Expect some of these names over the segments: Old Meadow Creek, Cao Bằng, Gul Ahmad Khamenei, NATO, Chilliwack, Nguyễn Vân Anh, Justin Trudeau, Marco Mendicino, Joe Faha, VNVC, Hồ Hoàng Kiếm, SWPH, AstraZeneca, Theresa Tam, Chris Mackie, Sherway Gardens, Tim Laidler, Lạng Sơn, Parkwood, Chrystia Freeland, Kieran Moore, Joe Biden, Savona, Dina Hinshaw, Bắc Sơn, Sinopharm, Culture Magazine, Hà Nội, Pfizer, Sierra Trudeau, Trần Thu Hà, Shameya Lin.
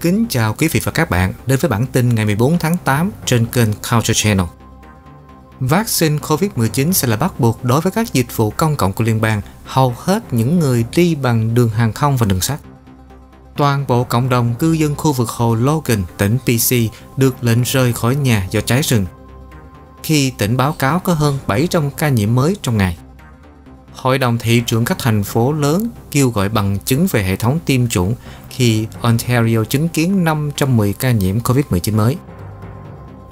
Kính chào quý vị và các bạn đến với bản tin ngày 14 tháng 8 trên kênh Culture Channel. Vaccine COVID-19 sẽ là bắt buộc đối với các dịch vụ công cộng của liên bang, hầu hết những người đi bằng đường hàng không và đường sắt. Toàn bộ cộng đồng cư dân khu vực hồ Logan, tỉnh BC được lệnh rời khỏi nhà do cháy rừng, khi tỉnh báo cáo có hơn 700 ca nhiễm mới trong ngày. Hội đồng thị trưởng các thành phố lớn kêu gọi bằng chứng về hệ thống tiêm chủng khi Ontario chứng kiến 510 ca nhiễm COVID-19 mới.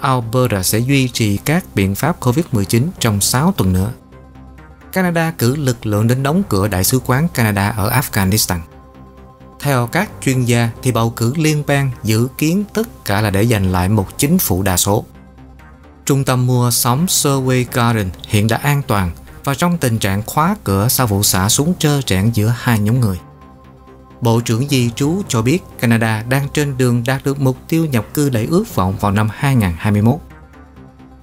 Alberta sẽ duy trì các biện pháp COVID-19 trong 6 tuần nữa. Canada cử lực lượng đến đóng cửa Đại sứ quán Canada ở Afghanistan. Theo các chuyên gia, thì bầu cử liên bang dự kiến tất cả là để giành lại một chính phủ đa số. Trung tâm mua sắm Sherway Gardens hiện đã an toàn và trong tình trạng khóa cửa sau vụ xả súng trơ trẽn giữa hai nhóm người. Bộ trưởng Di trú cho biết Canada đang trên đường đạt được mục tiêu nhập cư đầy ước vọng vào năm 2021.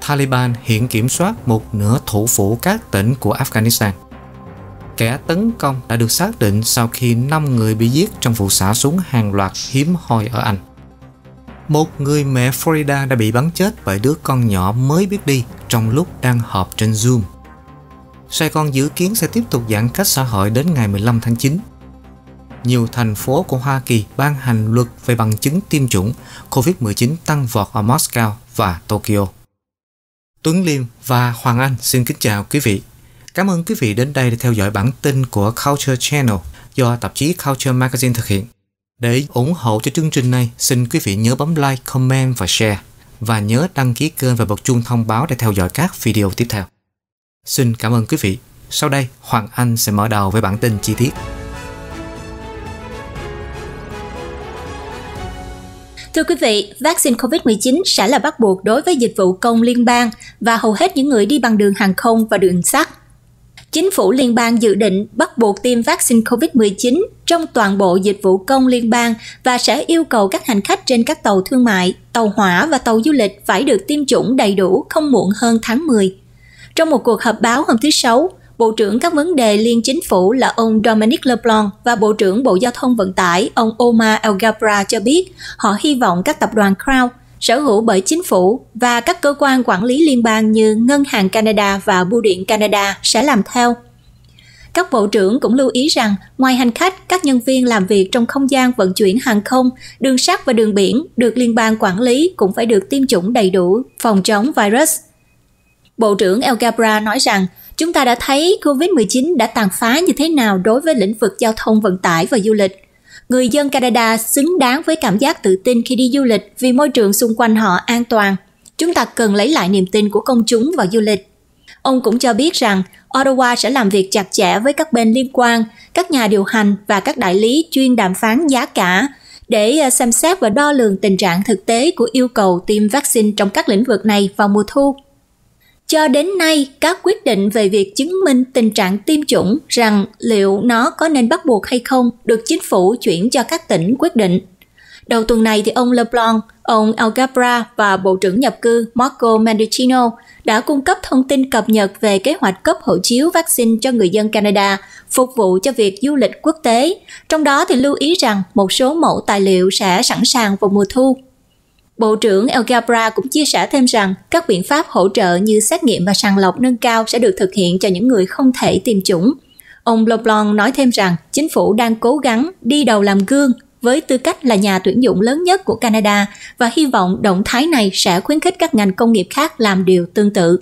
Taliban hiện kiểm soát một nửa thủ phủ các tỉnh của Afghanistan. Kẻ tấn công đã được xác định sau khi 5 người bị giết trong vụ xả súng hàng loạt hiếm hoi ở Anh. Một người mẹ Florida đã bị bắn chết bởi đứa con nhỏ mới biết đi trong lúc đang họp trên Zoom. Sài Gòn dự kiến sẽ tiếp tục giãn cách xã hội đến ngày 15 tháng 9. Nhiều thành phố của Hoa Kỳ ban hành luật về bằng chứng tiêm chủng, COVID-19 tăng vọt ở Moscow và Tokyo. Tuấn Liêm và Hoàng Anh xin kính chào quý vị. Cảm ơn quý vị đến đây để theo dõi bản tin của Culture Channel do tạp chí Culture Magazine thực hiện. Để ủng hộ cho chương trình này, xin quý vị nhớ bấm like, comment và share. Và nhớ đăng ký kênh và bật chuông thông báo để theo dõi các video tiếp theo. Xin cảm ơn quý vị. Sau đây, Hoàng Anh sẽ mở đầu với bản tin chi tiết. Thưa quý vị, vaccine COVID-19 sẽ là bắt buộc đối với dịch vụ công liên bang và hầu hết những người đi bằng đường hàng không và đường sắt. Chính phủ liên bang dự định bắt buộc tiêm vaccine COVID-19 trong toàn bộ dịch vụ công liên bang và sẽ yêu cầu các hành khách trên các tàu thương mại, tàu hỏa và tàu du lịch phải được tiêm chủng đầy đủ không muộn hơn tháng 10. Trong một cuộc họp báo hôm thứ Sáu, Bộ trưởng các vấn đề liên chính phủ là ông Dominic LeBlanc và Bộ trưởng Bộ Giao thông Vận tải ông Omar Alghabra cho biết họ hy vọng các tập đoàn Crown sở hữu bởi chính phủ và các cơ quan quản lý liên bang như Ngân hàng Canada và Bưu điện Canada sẽ làm theo. Các bộ trưởng cũng lưu ý rằng, ngoài hành khách, các nhân viên làm việc trong không gian vận chuyển hàng không, đường sắt và đường biển được liên bang quản lý cũng phải được tiêm chủng đầy đủ phòng chống virus. Bộ trưởng Alghabra nói rằng, chúng ta đã thấy COVID-19 đã tàn phá như thế nào đối với lĩnh vực giao thông vận tải và du lịch. Người dân Canada xứng đáng với cảm giác tự tin khi đi du lịch vì môi trường xung quanh họ an toàn. Chúng ta cần lấy lại niềm tin của công chúng vào du lịch. Ông cũng cho biết rằng, Ottawa sẽ làm việc chặt chẽ với các bên liên quan, các nhà điều hành và các đại lý chuyên đàm phán giá cả để xem xét và đo lường tình trạng thực tế của yêu cầu tiêm vaccine trong các lĩnh vực này vào mùa thu. Cho đến nay, các quyết định về việc chứng minh tình trạng tiêm chủng rằng liệu nó có nên bắt buộc hay không được chính phủ chuyển cho các tỉnh quyết định. Đầu tuần này, thì ông LeBlanc, ông Alghabra và Bộ trưởng nhập cư Marco Mendicino đã cung cấp thông tin cập nhật về kế hoạch cấp hộ chiếu vaccine cho người dân Canada phục vụ cho việc du lịch quốc tế, trong đó thì lưu ý rằng một số mẫu tài liệu sẽ sẵn sàng vào mùa thu. Bộ trưởng Alghabra cũng chia sẻ thêm rằng các biện pháp hỗ trợ như xét nghiệm và sàng lọc nâng cao sẽ được thực hiện cho những người không thể tiêm chủng. Ông LeBlanc nói thêm rằng chính phủ đang cố gắng đi đầu làm gương với tư cách là nhà tuyển dụng lớn nhất của Canada và hy vọng động thái này sẽ khuyến khích các ngành công nghiệp khác làm điều tương tự.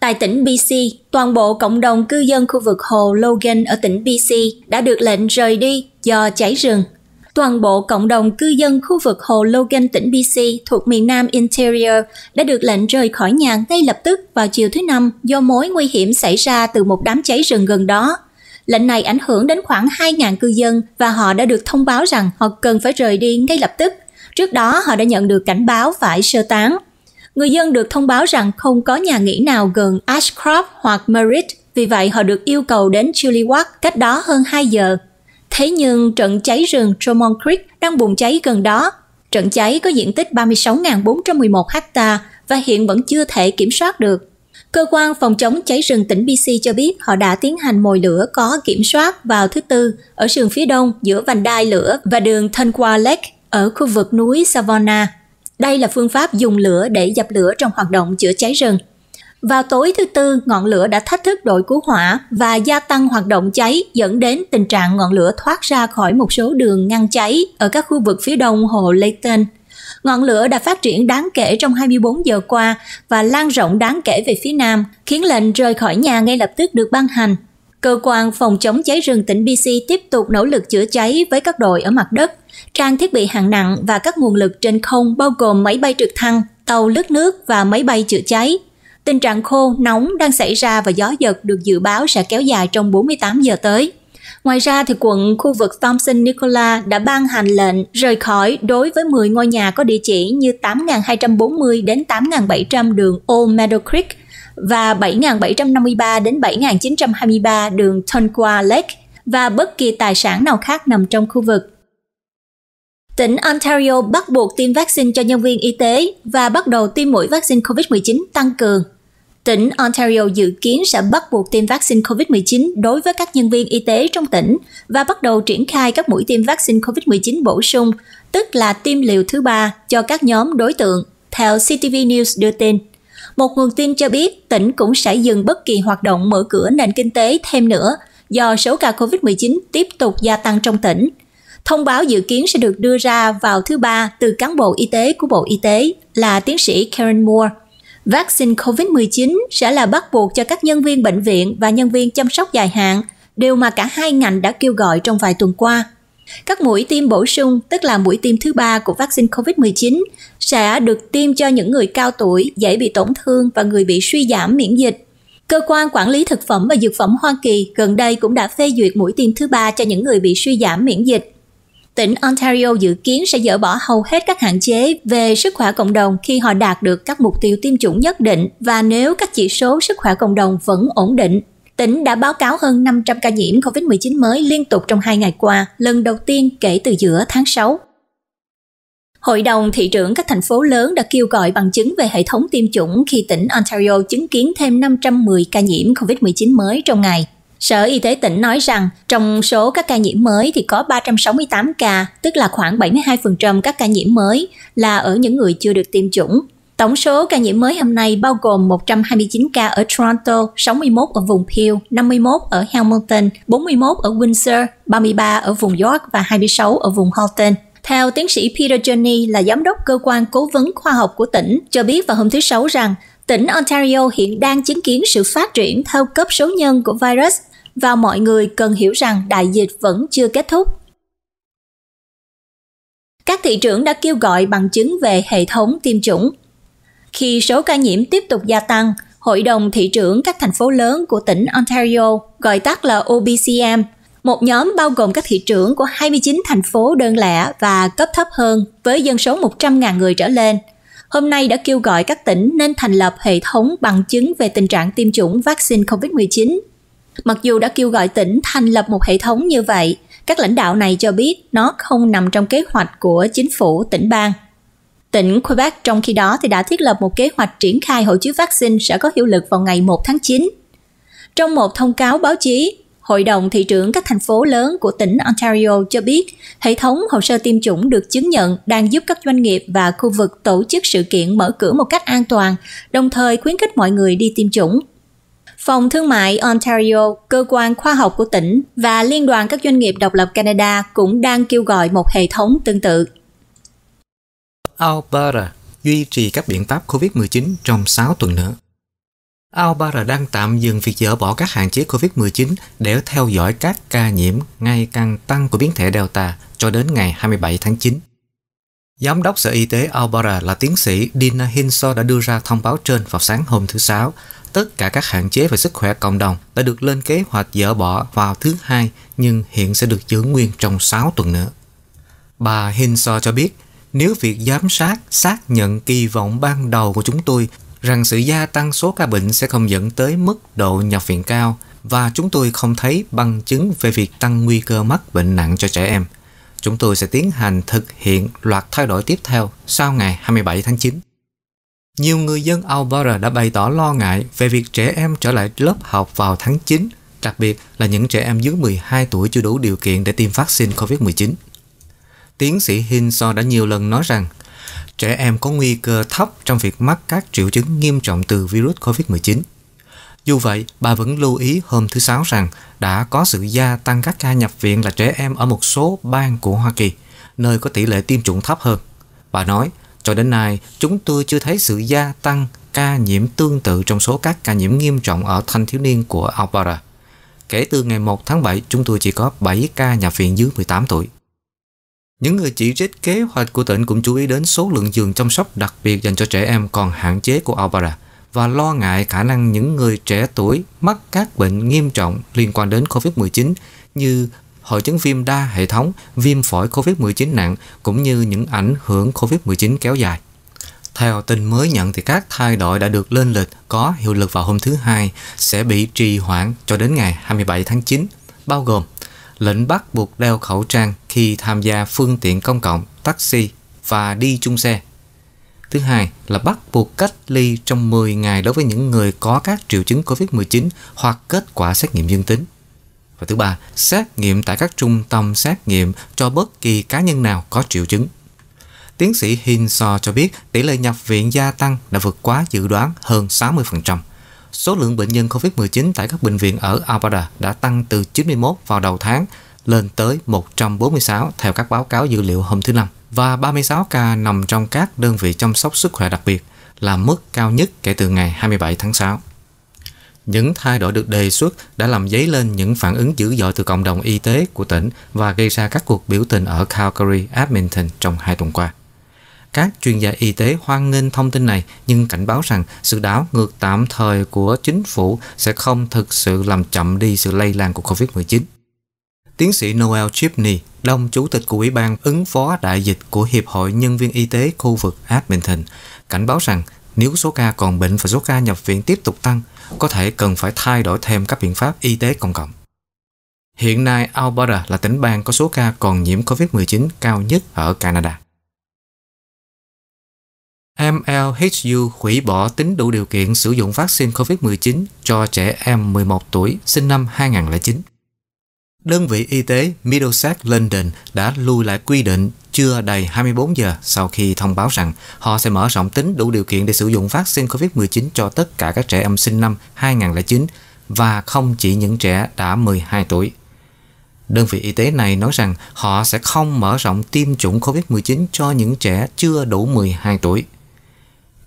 Tại tỉnh BC, toàn bộ cộng đồng cư dân khu vực hồ Logan ở tỉnh BC đã được lệnh rời đi do cháy rừng. Toàn bộ cộng đồng cư dân khu vực hồ Logan tỉnh BC thuộc miền Nam Interior đã được lệnh rời khỏi nhà ngay lập tức vào chiều thứ Năm do mối nguy hiểm xảy ra từ một đám cháy rừng gần đó. Lệnh này ảnh hưởng đến khoảng 2.000 cư dân và họ đã được thông báo rằng họ cần phải rời đi ngay lập tức. Trước đó, họ đã nhận được cảnh báo phải sơ tán. Người dân được thông báo rằng không có nhà nghỉ nào gần Ashcroft hoặc Merritt, vì vậy họ được yêu cầu đến Chilliwack cách đó hơn 2 giờ. Thế nhưng trận cháy rừng Tunkwa Creek đang bùng cháy gần đó. Trận cháy có diện tích 36.411 ha và hiện vẫn chưa thể kiểm soát được. Cơ quan phòng chống cháy rừng tỉnh BC cho biết họ đã tiến hành mồi lửa có kiểm soát vào thứ Tư ở sườn phía đông giữa vành đai lửa và đường Tunkwa Lake ở khu vực núi Savona. Đây là phương pháp dùng lửa để dập lửa trong hoạt động chữa cháy rừng. Vào tối thứ Tư, ngọn lửa đã thách thức đội cứu hỏa và gia tăng hoạt động cháy, dẫn đến tình trạng ngọn lửa thoát ra khỏi một số đường ngăn cháy ở các khu vực phía đông hồ Layton. Ngọn lửa đã phát triển đáng kể trong 24 giờ qua và lan rộng đáng kể về phía nam, khiến lệnh rời khỏi nhà ngay lập tức được ban hành. Cơ quan phòng chống cháy rừng tỉnh BC tiếp tục nỗ lực chữa cháy với các đội ở mặt đất, trang thiết bị hạng nặng và các nguồn lực trên không bao gồm máy bay trực thăng, tàu lướt nước và máy bay chữa cháy. Tình trạng khô, nóng đang xảy ra và gió giật được dự báo sẽ kéo dài trong 48 giờ tới. Ngoài ra, thì quận khu vực Thompson-Nicola đã ban hành lệnh rời khỏi đối với 10 ngôi nhà có địa chỉ như 8.240 đến 8.700 đường Old Meadow Creek và 7.753 đến 7.923 đường Tunkwa Lake và bất kỳ tài sản nào khác nằm trong khu vực. Tỉnh Ontario bắt buộc tiêm vaccine cho nhân viên y tế và bắt đầu tiêm mũi vaccine COVID-19 tăng cường. Tỉnh Ontario dự kiến sẽ bắt buộc tiêm vaccine COVID-19 đối với các nhân viên y tế trong tỉnh và bắt đầu triển khai các mũi tiêm vaccine COVID-19 bổ sung, tức là tiêm liều thứ 3 cho các nhóm đối tượng, theo CTV News đưa tin. Một nguồn tin cho biết tỉnh cũng sẽ dừng bất kỳ hoạt động mở cửa nền kinh tế thêm nữa do số ca COVID-19 tiếp tục gia tăng trong tỉnh. Thông báo dự kiến sẽ được đưa ra vào thứ Ba từ cán bộ y tế của Bộ Y tế là tiến sĩ Karen Moore. Vaccine COVID-19 sẽ là bắt buộc cho các nhân viên bệnh viện và nhân viên chăm sóc dài hạn, điều mà cả hai ngành đã kêu gọi trong vài tuần qua. Các mũi tiêm bổ sung, tức là mũi tiêm thứ Ba của vaccine COVID-19, sẽ được tiêm cho những người cao tuổi, dễ bị tổn thương và người bị suy giảm miễn dịch. Cơ quan Quản lý Thực phẩm và Dược phẩm Hoa Kỳ gần đây cũng đã phê duyệt mũi tiêm thứ Ba cho những người bị suy giảm miễn dịch. Tỉnh Ontario dự kiến sẽ dỡ bỏ hầu hết các hạn chế về sức khỏe cộng đồng khi họ đạt được các mục tiêu tiêm chủng nhất định và nếu các chỉ số sức khỏe cộng đồng vẫn ổn định. Tỉnh đã báo cáo hơn 500 ca nhiễm COVID-19 mới liên tục trong 2 ngày qua, lần đầu tiên kể từ giữa tháng 6. Hội đồng thị trưởng các thành phố lớn đã kêu gọi bằng chứng về hệ thống tiêm chủng khi tỉnh Ontario chứng kiến thêm 510 ca nhiễm COVID-19 mới trong ngày. Sở Y tế tỉnh nói rằng trong số các ca nhiễm mới thì có 368 ca, tức là khoảng 72% các ca nhiễm mới là ở những người chưa được tiêm chủng. Tổng số ca nhiễm mới hôm nay bao gồm 129 ca ở Toronto, 61 ở vùng Peel, 51 ở Hamilton, 41 ở Windsor, 33 ở vùng York và 26 ở vùng Halton. Theo tiến sĩ Peter Journey là giám đốc cơ quan cố vấn khoa học của tỉnh, cho biết vào hôm thứ Sáu rằng tỉnh Ontario hiện đang chứng kiến sự phát triển theo cấp số nhân của virus và mọi người cần hiểu rằng đại dịch vẫn chưa kết thúc. Các thị trưởng đã kêu gọi bằng chứng về hệ thống tiêm chủng. Khi số ca nhiễm tiếp tục gia tăng, Hội đồng thị trưởng các thành phố lớn của tỉnh Ontario, gọi tắt là OBCM, một nhóm bao gồm các thị trưởng của 29 thành phố đơn lẻ và cấp thấp hơn với dân số 100.000 người trở lên, hôm nay đã kêu gọi các tỉnh nên thành lập hệ thống bằng chứng về tình trạng tiêm chủng vaccine COVID-19. Mặc dù đã kêu gọi tỉnh thành lập một hệ thống như vậy, các lãnh đạo này cho biết nó không nằm trong kế hoạch của chính phủ tỉnh bang. Tỉnh Quebec trong khi đó thì đã thiết lập một kế hoạch triển khai hộ chiếu vaccine sẽ có hiệu lực vào ngày 1 tháng 9. Trong một thông cáo báo chí, Hội đồng thị trưởng các thành phố lớn của tỉnh Ontario cho biết hệ thống hồ sơ tiêm chủng được chứng nhận đang giúp các doanh nghiệp và khu vực tổ chức sự kiện mở cửa một cách an toàn, đồng thời khuyến khích mọi người đi tiêm chủng. Phòng Thương mại Ontario, cơ quan khoa học của tỉnh và Liên đoàn các doanh nghiệp độc lập Canada cũng đang kêu gọi một hệ thống tương tự. Alberta duy trì các biện pháp COVID-19 trong 6 tuần nữa. Alberta đang tạm dừng việc dỡ bỏ các hạn chế COVID-19 để theo dõi các ca nhiễm ngày càng tăng của biến thể Delta cho đến ngày 27 tháng 9. Giám đốc Sở Y tế Alberta là tiến sĩ Dina Hinshaw đã đưa ra thông báo trên vào sáng hôm thứ Sáu. Tất cả các hạn chế về sức khỏe cộng đồng đã được lên kế hoạch dỡ bỏ vào thứ Hai nhưng hiện sẽ được giữ nguyên trong 6 tuần nữa. Bà Hinshaw cho biết, nếu việc giám sát xác nhận kỳ vọng ban đầu của chúng tôi rằng sự gia tăng số ca bệnh sẽ không dẫn tới mức độ nhập viện cao và chúng tôi không thấy bằng chứng về việc tăng nguy cơ mắc bệnh nặng cho trẻ em, chúng tôi sẽ tiến hành thực hiện loạt thay đổi tiếp theo sau ngày 27 tháng 9. Nhiều người dân Alberta đã bày tỏ lo ngại về việc trẻ em trở lại lớp học vào tháng 9, đặc biệt là những trẻ em dưới 12 tuổi chưa đủ điều kiện để tiêm vaccine COVID-19. Tiến sĩ Hinshaw đã nhiều lần nói rằng trẻ em có nguy cơ thấp trong việc mắc các triệu chứng nghiêm trọng từ virus COVID-19. Dù vậy, bà vẫn lưu ý hôm thứ Sáu rằng đã có sự gia tăng các ca nhập viện là trẻ em ở một số bang của Hoa Kỳ, nơi có tỷ lệ tiêm chủng thấp hơn. Bà nói, cho đến nay, chúng tôi chưa thấy sự gia tăng ca nhiễm tương tự trong số các ca nhiễm nghiêm trọng ở thanh thiếu niên của Alberta. Kể từ ngày 1 tháng 7, chúng tôi chỉ có 7 ca nhập viện dưới 18 tuổi. Những người chỉ trích kế hoạch của tỉnh cũng chú ý đến số lượng giường chăm sóc đặc biệt dành cho trẻ em còn hạn chế của Alberta và lo ngại khả năng những người trẻ tuổi mắc các bệnh nghiêm trọng liên quan đến COVID-19 như hội chứng viêm đa hệ thống, viêm phổi COVID-19 nặng cũng như những ảnh hưởng COVID-19 kéo dài. Theo tin mới nhận thì các thay đổi đã được lên lịch có hiệu lực vào hôm thứ Hai sẽ bị trì hoãn cho đến ngày 27 tháng 9, bao gồm lệnh bắt buộc đeo khẩu trang khi tham gia phương tiện công cộng, taxi và đi chung xe. Thứ hai là bắt buộc cách ly trong 10 ngày đối với những người có các triệu chứng COVID-19 hoặc kết quả xét nghiệm dương tính. Và thứ ba, xét nghiệm tại các trung tâm xét nghiệm cho bất kỳ cá nhân nào có triệu chứng. Tiến sĩ Hinshaw cho biết tỷ lệ nhập viện gia tăng đã vượt quá dự đoán hơn 60%. Số lượng bệnh nhân COVID-19 tại các bệnh viện ở Alberta đã tăng từ 91 vào đầu tháng lên tới 146 theo các báo cáo dữ liệu hôm thứ Năm, và 36 ca nằm trong các đơn vị chăm sóc sức khỏe đặc biệt, là mức cao nhất kể từ ngày 27 tháng 6. Những thay đổi được đề xuất đã làm dấy lên những phản ứng dữ dội từ cộng đồng y tế của tỉnh và gây ra các cuộc biểu tình ở Calgary, Edmonton trong 2 tuần qua. Các chuyên gia y tế hoan nghênh thông tin này nhưng cảnh báo rằng sự đảo ngược tạm thời của chính phủ sẽ không thực sự làm chậm đi sự lây lan của COVID-19. Tiến sĩ Noel Chipney, đồng chủ tịch của Ủy ban ứng phó đại dịch của Hiệp hội Nhân viên Y tế khu vực Edmonton, cảnh báo rằng nếu số ca còn bệnh và số ca nhập viện tiếp tục tăng, có thể cần phải thay đổi thêm các biện pháp y tế công cộng. Hiện nay, Alberta là tỉnh bang có số ca còn nhiễm COVID-19 cao nhất ở Canada. MLHU hủy bỏ tính đủ điều kiện sử dụng vaccine COVID-19 cho trẻ em 11 tuổi sinh năm 2009. Đơn vị y tế Middlesex London đã lùi lại quy định chưa đầy 24 giờ sau khi thông báo rằng họ sẽ mở rộng tính đủ điều kiện để sử dụng vaccine COVID-19 cho tất cả các trẻ em sinh năm 2009 và không chỉ những trẻ đã 12 tuổi. Đơn vị y tế này nói rằng họ sẽ không mở rộng tiêm chủng COVID-19 cho những trẻ chưa đủ 12 tuổi.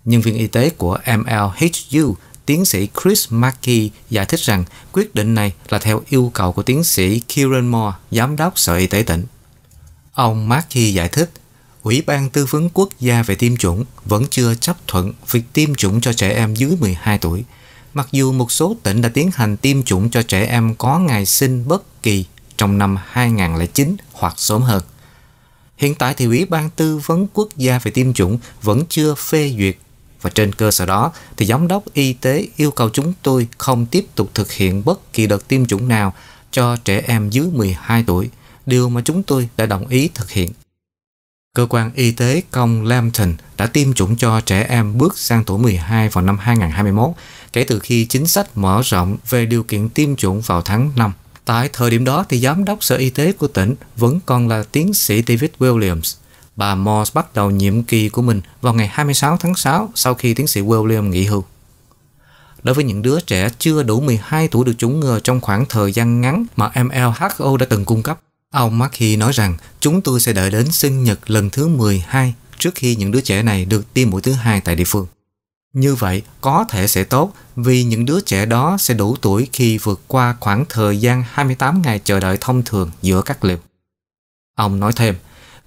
Nhân viên y tế của MLHU, tiến sĩ Chris Mackie, giải thích rằng quyết định này là theo yêu cầu của tiến sĩ Kieran Moore, giám đốc Sở Y tế tỉnh. Ông Mackie giải thích, Ủy ban Tư vấn Quốc gia về tiêm chủng vẫn chưa chấp thuận việc tiêm chủng cho trẻ em dưới 12 tuổi, mặc dù một số tỉnh đã tiến hành tiêm chủng cho trẻ em có ngày sinh bất kỳ trong năm 2009 hoặc sớm hơn. Hiện tại thì Ủy ban Tư vấn Quốc gia về tiêm chủng vẫn chưa phê duyệt và trên cơ sở đó thì Giám đốc Y tế yêu cầu chúng tôi không tiếp tục thực hiện bất kỳ đợt tiêm chủng nào cho trẻ em dưới 12 tuổi, điều mà chúng tôi đã đồng ý thực hiện. Cơ quan Y tế Công Lambton đã tiêm chủng cho trẻ em bước sang tuổi 12 vào năm 2021 kể từ khi chính sách mở rộng về điều kiện tiêm chủng vào tháng 5. Tại thời điểm đó thì Giám đốc Sở Y tế của tỉnh vẫn còn là tiến sĩ David Williams. Bà Morse bắt đầu nhiệm kỳ của mình vào ngày 26 tháng 6 sau khi tiến sĩ Williams nghỉ hưu. Đối với những đứa trẻ chưa đủ 12 tuổi được chủng ngừa trong khoảng thời gian ngắn mà MLHO đã từng cung cấp, ông Mackie nói rằng chúng tôi sẽ đợi đến sinh nhật lần thứ 12 trước khi những đứa trẻ này được tiêm mũi thứ 2 tại địa phương. Như vậy có thể sẽ tốt vì những đứa trẻ đó sẽ đủ tuổi khi vượt qua khoảng thời gian 28 ngày chờ đợi thông thường giữa các liều. Ông nói thêm,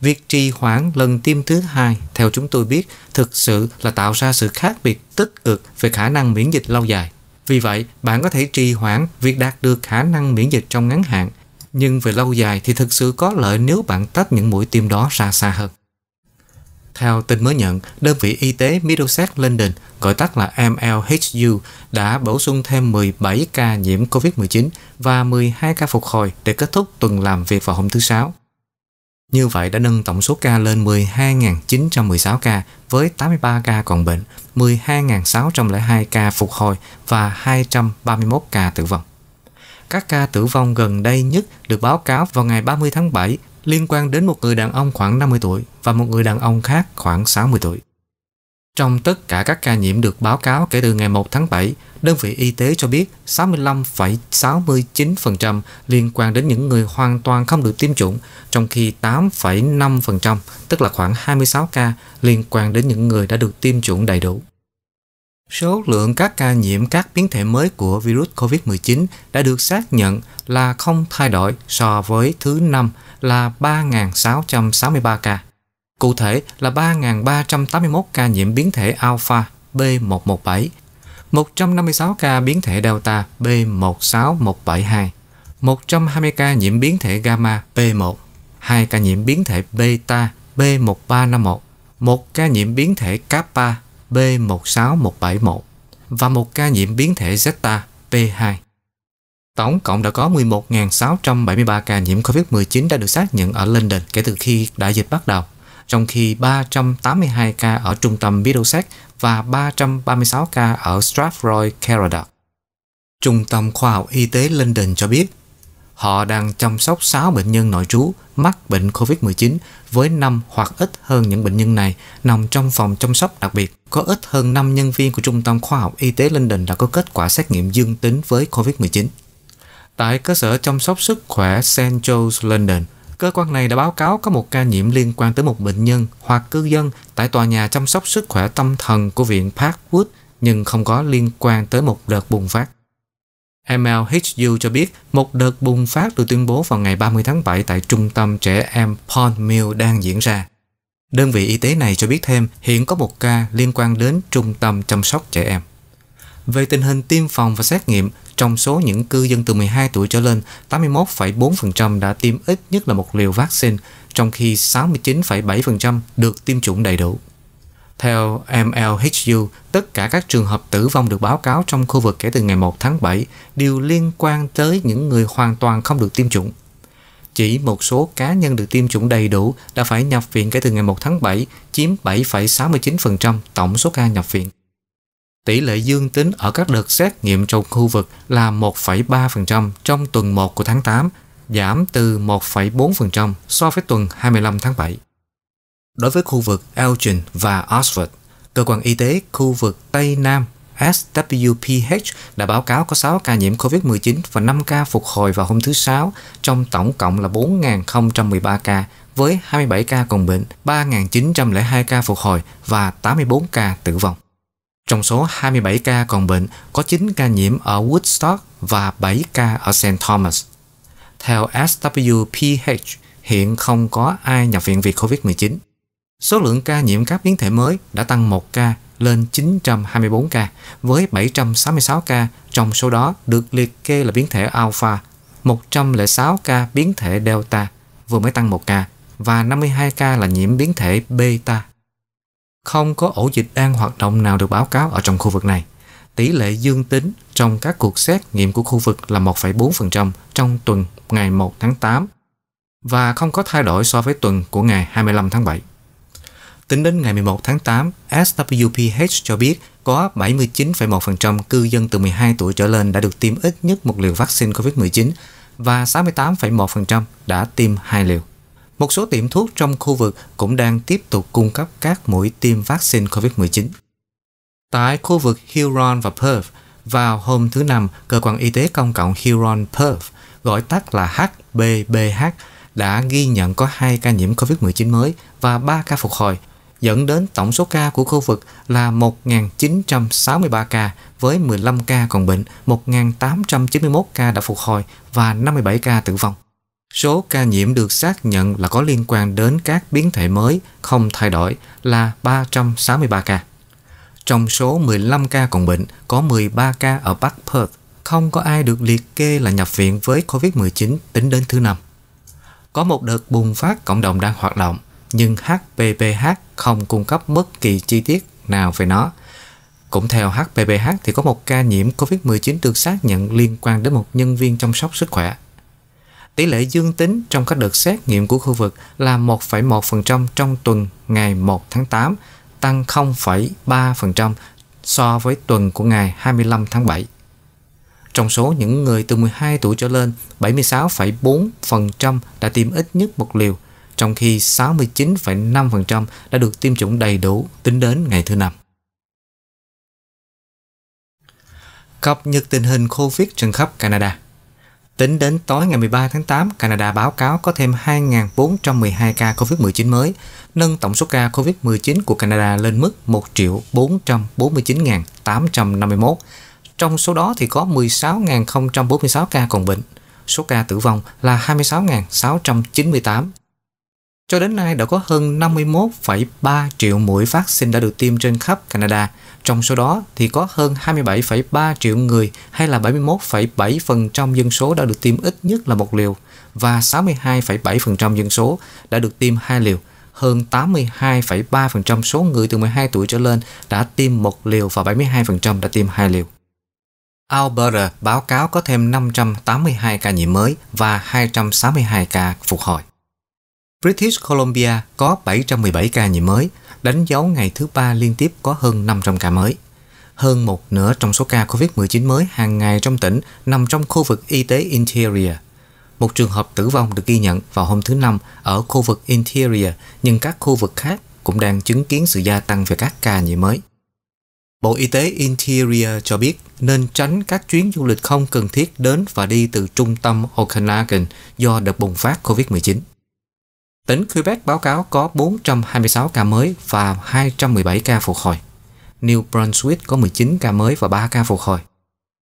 việc trì hoãn lần tiêm thứ 2 theo chúng tôi biết thực sự là tạo ra sự khác biệt tích cực về khả năng miễn dịch lâu dài. Vì vậy, bạn có thể trì hoãn việc đạt được khả năng miễn dịch trong ngắn hạn, nhưng về lâu dài thì thực sự có lợi nếu bạn tách những mũi tiêm đó ra xa hơn. Theo tin mới nhận, đơn vị y tế Middlesex London, gọi tắt là MLHU, đã bổ sung thêm 17 ca nhiễm COVID-19 và 12 ca phục hồi để kết thúc tuần làm việc vào hôm thứ Sáu. Như vậy đã nâng tổng số ca lên 12.916 ca với 83 ca còn bệnh, 12.602 ca phục hồi và 231 ca tử vong. Các ca tử vong gần đây nhất được báo cáo vào ngày 30 tháng 7 liên quan đến một người đàn ông khoảng 50 tuổi và một người đàn ông khác khoảng 60 tuổi. Trong tất cả các ca nhiễm được báo cáo kể từ ngày 1 tháng 7, đơn vị y tế cho biết 65,69% liên quan đến những người hoàn toàn không được tiêm chủng, trong khi 8,5%, tức là khoảng 26 ca, liên quan đến những người đã được tiêm chủng đầy đủ. Số lượng các ca nhiễm các biến thể mới của virus COVID-19 đã được xác nhận là không thay đổi so với thứ năm là 3.663 ca. Cụ thể là 3.381 ca nhiễm biến thể Alpha B117, 156 ca biến thể Delta B16172, 120 ca nhiễm biến thể Gamma B1, 2 ca nhiễm biến thể Beta B1351, 1 ca nhiễm biến thể Kappa B16171 và 1 ca nhiễm biến thể Zeta B2. Tổng cộng đã có 11.673 ca nhiễm COVID-19 đã được xác nhận ở London kể từ khi đại dịch bắt đầu, trong khi 382 ca ở trung tâm Middlesex và 336 ca ở Strathroy, Canada. Trung tâm Khoa học Y tế London cho biết, họ đang chăm sóc 6 bệnh nhân nội trú mắc bệnh COVID-19 với 5 hoặc ít hơn những bệnh nhân này nằm trong phòng chăm sóc đặc biệt. Có ít hơn 5 nhân viên của Trung tâm Khoa học Y tế London đã có kết quả xét nghiệm dương tính với COVID-19. Tại cơ sở chăm sóc sức khỏe St. John's London, cơ quan này đã báo cáo có một ca nhiễm liên quan tới một bệnh nhân hoặc cư dân tại tòa nhà chăm sóc sức khỏe tâm thần của viện Parkwood nhưng không có liên quan tới một đợt bùng phát. MLHU cho biết một đợt bùng phát được tuyên bố vào ngày 30 tháng 7 tại trung tâm trẻ em Pond Mill đang diễn ra. Đơn vị y tế này cho biết thêm hiện có một ca liên quan đến trung tâm chăm sóc trẻ em. Về tình hình tiêm phòng và xét nghiệm, trong số những cư dân từ 12 tuổi trở lên, 81,4% đã tiêm ít nhất là một liều vaccine, trong khi 69,7% được tiêm chủng đầy đủ. Theo MLHU, tất cả các trường hợp tử vong được báo cáo trong khu vực kể từ ngày 1 tháng 7 đều liên quan tới những người hoàn toàn không được tiêm chủng. Chỉ một số cá nhân được tiêm chủng đầy đủ đã phải nhập viện kể từ ngày 1 tháng 7, chiếm 7,69% tổng số ca nhập viện. Tỷ lệ dương tính ở các đợt xét nghiệm trong khu vực là 1,3% trong tuần 1 của tháng 8, giảm từ 1,4% so với tuần 25 tháng 7. Đối với khu vực Elgin và Oxford, cơ quan y tế khu vực Tây Nam HPPH đã báo cáo có 6 ca nhiễm COVID-19 và 5 ca phục hồi vào hôm thứ Sáu, trong tổng cộng là 4.013 ca, với 27 ca còn bệnh, 3.902 ca phục hồi và 84 ca tử vong. Trong số 27 ca còn bệnh, có 9 ca nhiễm ở Woodstock và 7 ca ở St. Thomas. Theo SWPH, hiện không có ai nhập viện vì COVID-19. Số lượng ca nhiễm các biến thể mới đã tăng 1 ca lên 924 ca, với 766 ca, trong số đó được liệt kê là biến thể Alpha, 106 ca biến thể Delta, vừa mới tăng 1 ca, và 52 ca là nhiễm biến thể Beta. Không có ổ dịch đang hoạt động nào được báo cáo ở trong khu vực này. Tỷ lệ dương tính trong các cuộc xét nghiệm của khu vực là 1,4% trong tuần ngày 1 tháng 8 và không có thay đổi so với tuần của ngày 25 tháng 7. Tính đến ngày 11 tháng 8, SWPH cho biết có 79,1% cư dân từ 12 tuổi trở lên đã được tiêm ít nhất một liều vaccine COVID-19 và 68,1% đã tiêm 2 liều. Một số tiệm thuốc trong khu vực cũng đang tiếp tục cung cấp các mũi tiêm vaccine COVID-19. Tại khu vực Huron và Perth, vào hôm thứ Năm, Cơ quan Y tế Công cộng Huron-Perth, gọi tắt là HPPH, đã ghi nhận có 2 ca nhiễm COVID-19 mới và 3 ca phục hồi, dẫn đến tổng số ca của khu vực là 1.963 ca, với 15 ca còn bệnh, 1.891 ca đã phục hồi và 57 ca tử vong. Số ca nhiễm được xác nhận là có liên quan đến các biến thể mới không thay đổi là 363 ca. Trong số 15 ca còn bệnh, có 13 ca ở Bắc Perth, không có ai được liệt kê là nhập viện với COVID-19 tính đến thứ Năm. Có một đợt bùng phát cộng đồng đang hoạt động, nhưng HPPH không cung cấp bất kỳ chi tiết nào về nó. Cũng theo HPPH thì có một ca nhiễm COVID-19 được xác nhận liên quan đến một nhân viên chăm sóc sức khỏe. Tỷ lệ dương tính trong các đợt xét nghiệm của khu vực là 1,1% trong tuần ngày 1 tháng 8, tăng 0,3% so với tuần của ngày 25 tháng 7. Trong số những người từ 12 tuổi trở lên, 76,4% đã tiêm ít nhất một liều, trong khi 69,5% đã được tiêm chủng đầy đủ tính đến ngày thứ 5. Cập nhật tình hình Covid trên khắp Canada. Tính đến tối ngày 13 tháng 8, Canada báo cáo có thêm 2.412 ca Covid-19 mới, nâng tổng số ca Covid-19 của Canada lên mức 1.449.851. Trong số đó thì có 16.046 ca còn bệnh. Số ca tử vong là 26.698. Cho đến nay đã có hơn 51,3 triệu mũi vaccine đã được tiêm trên khắp Canada. Trong số đó thì có hơn 27,3 triệu người hay là 71,7% dân số đã được tiêm ít nhất là một liều và 62,7% dân số đã được tiêm hai liều. Hơn 82,3% số người từ 12 tuổi trở lên đã tiêm một liều và 72% đã tiêm hai liều. Alberta báo cáo có thêm 582 ca nhiễm mới và 262 ca phục hồi. British Columbia có 717 ca nhiễm mới, đánh dấu ngày thứ 3 liên tiếp có hơn 500 ca mới. Hơn một nửa trong số ca Covid-19 mới hàng ngày trong tỉnh nằm trong khu vực y tế Interior. Một trường hợp tử vong được ghi nhận vào hôm thứ Năm ở khu vực Interior, nhưng các khu vực khác cũng đang chứng kiến sự gia tăng về các ca nhiễm mới. Bộ Y tế Interior cho biết nên tránh các chuyến du lịch không cần thiết đến và đi từ trung tâm Okanagan do đợt bùng phát Covid-19. Tỉnh Quebec báo cáo có 426 ca mới và 217 ca phục hồi. New Brunswick có 19 ca mới và 3 ca phục hồi.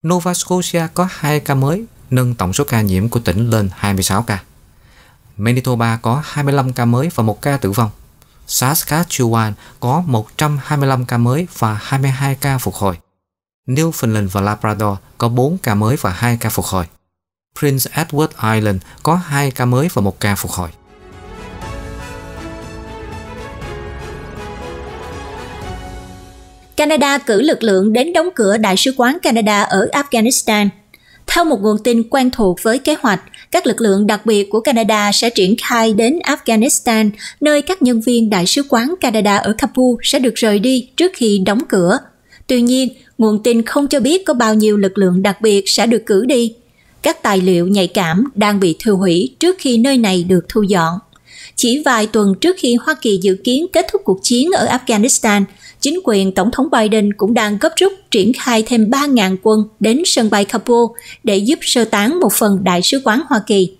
Nova Scotia có 2 ca mới, nâng tổng số ca nhiễm của tỉnh lên 26 ca. Manitoba có 25 ca mới và 1 ca tử vong. Saskatchewan có 125 ca mới và 22 ca phục hồi. Newfoundland và Labrador có 4 ca mới và 2 ca phục hồi. Prince Edward Island có 2 ca mới và 1 ca phục hồi. Canada cử lực lượng đến đóng cửa Đại sứ quán Canada ở Afghanistan. Theo một nguồn tin quen thuộc với kế hoạch, các lực lượng đặc biệt của Canada sẽ triển khai đến Afghanistan, nơi các nhân viên Đại sứ quán Canada ở Kabul sẽ được rời đi trước khi đóng cửa. Tuy nhiên, nguồn tin không cho biết có bao nhiêu lực lượng đặc biệt sẽ được cử đi. Các tài liệu nhạy cảm đang bị thiêu hủy trước khi nơi này được thu dọn. Chỉ vài tuần trước khi Hoa Kỳ dự kiến kết thúc cuộc chiến ở Afghanistan, chính quyền Tổng thống Biden cũng đang gấp rút triển khai thêm 3.000 quân đến sân bay Kabul để giúp sơ tán một phần Đại sứ quán Hoa Kỳ.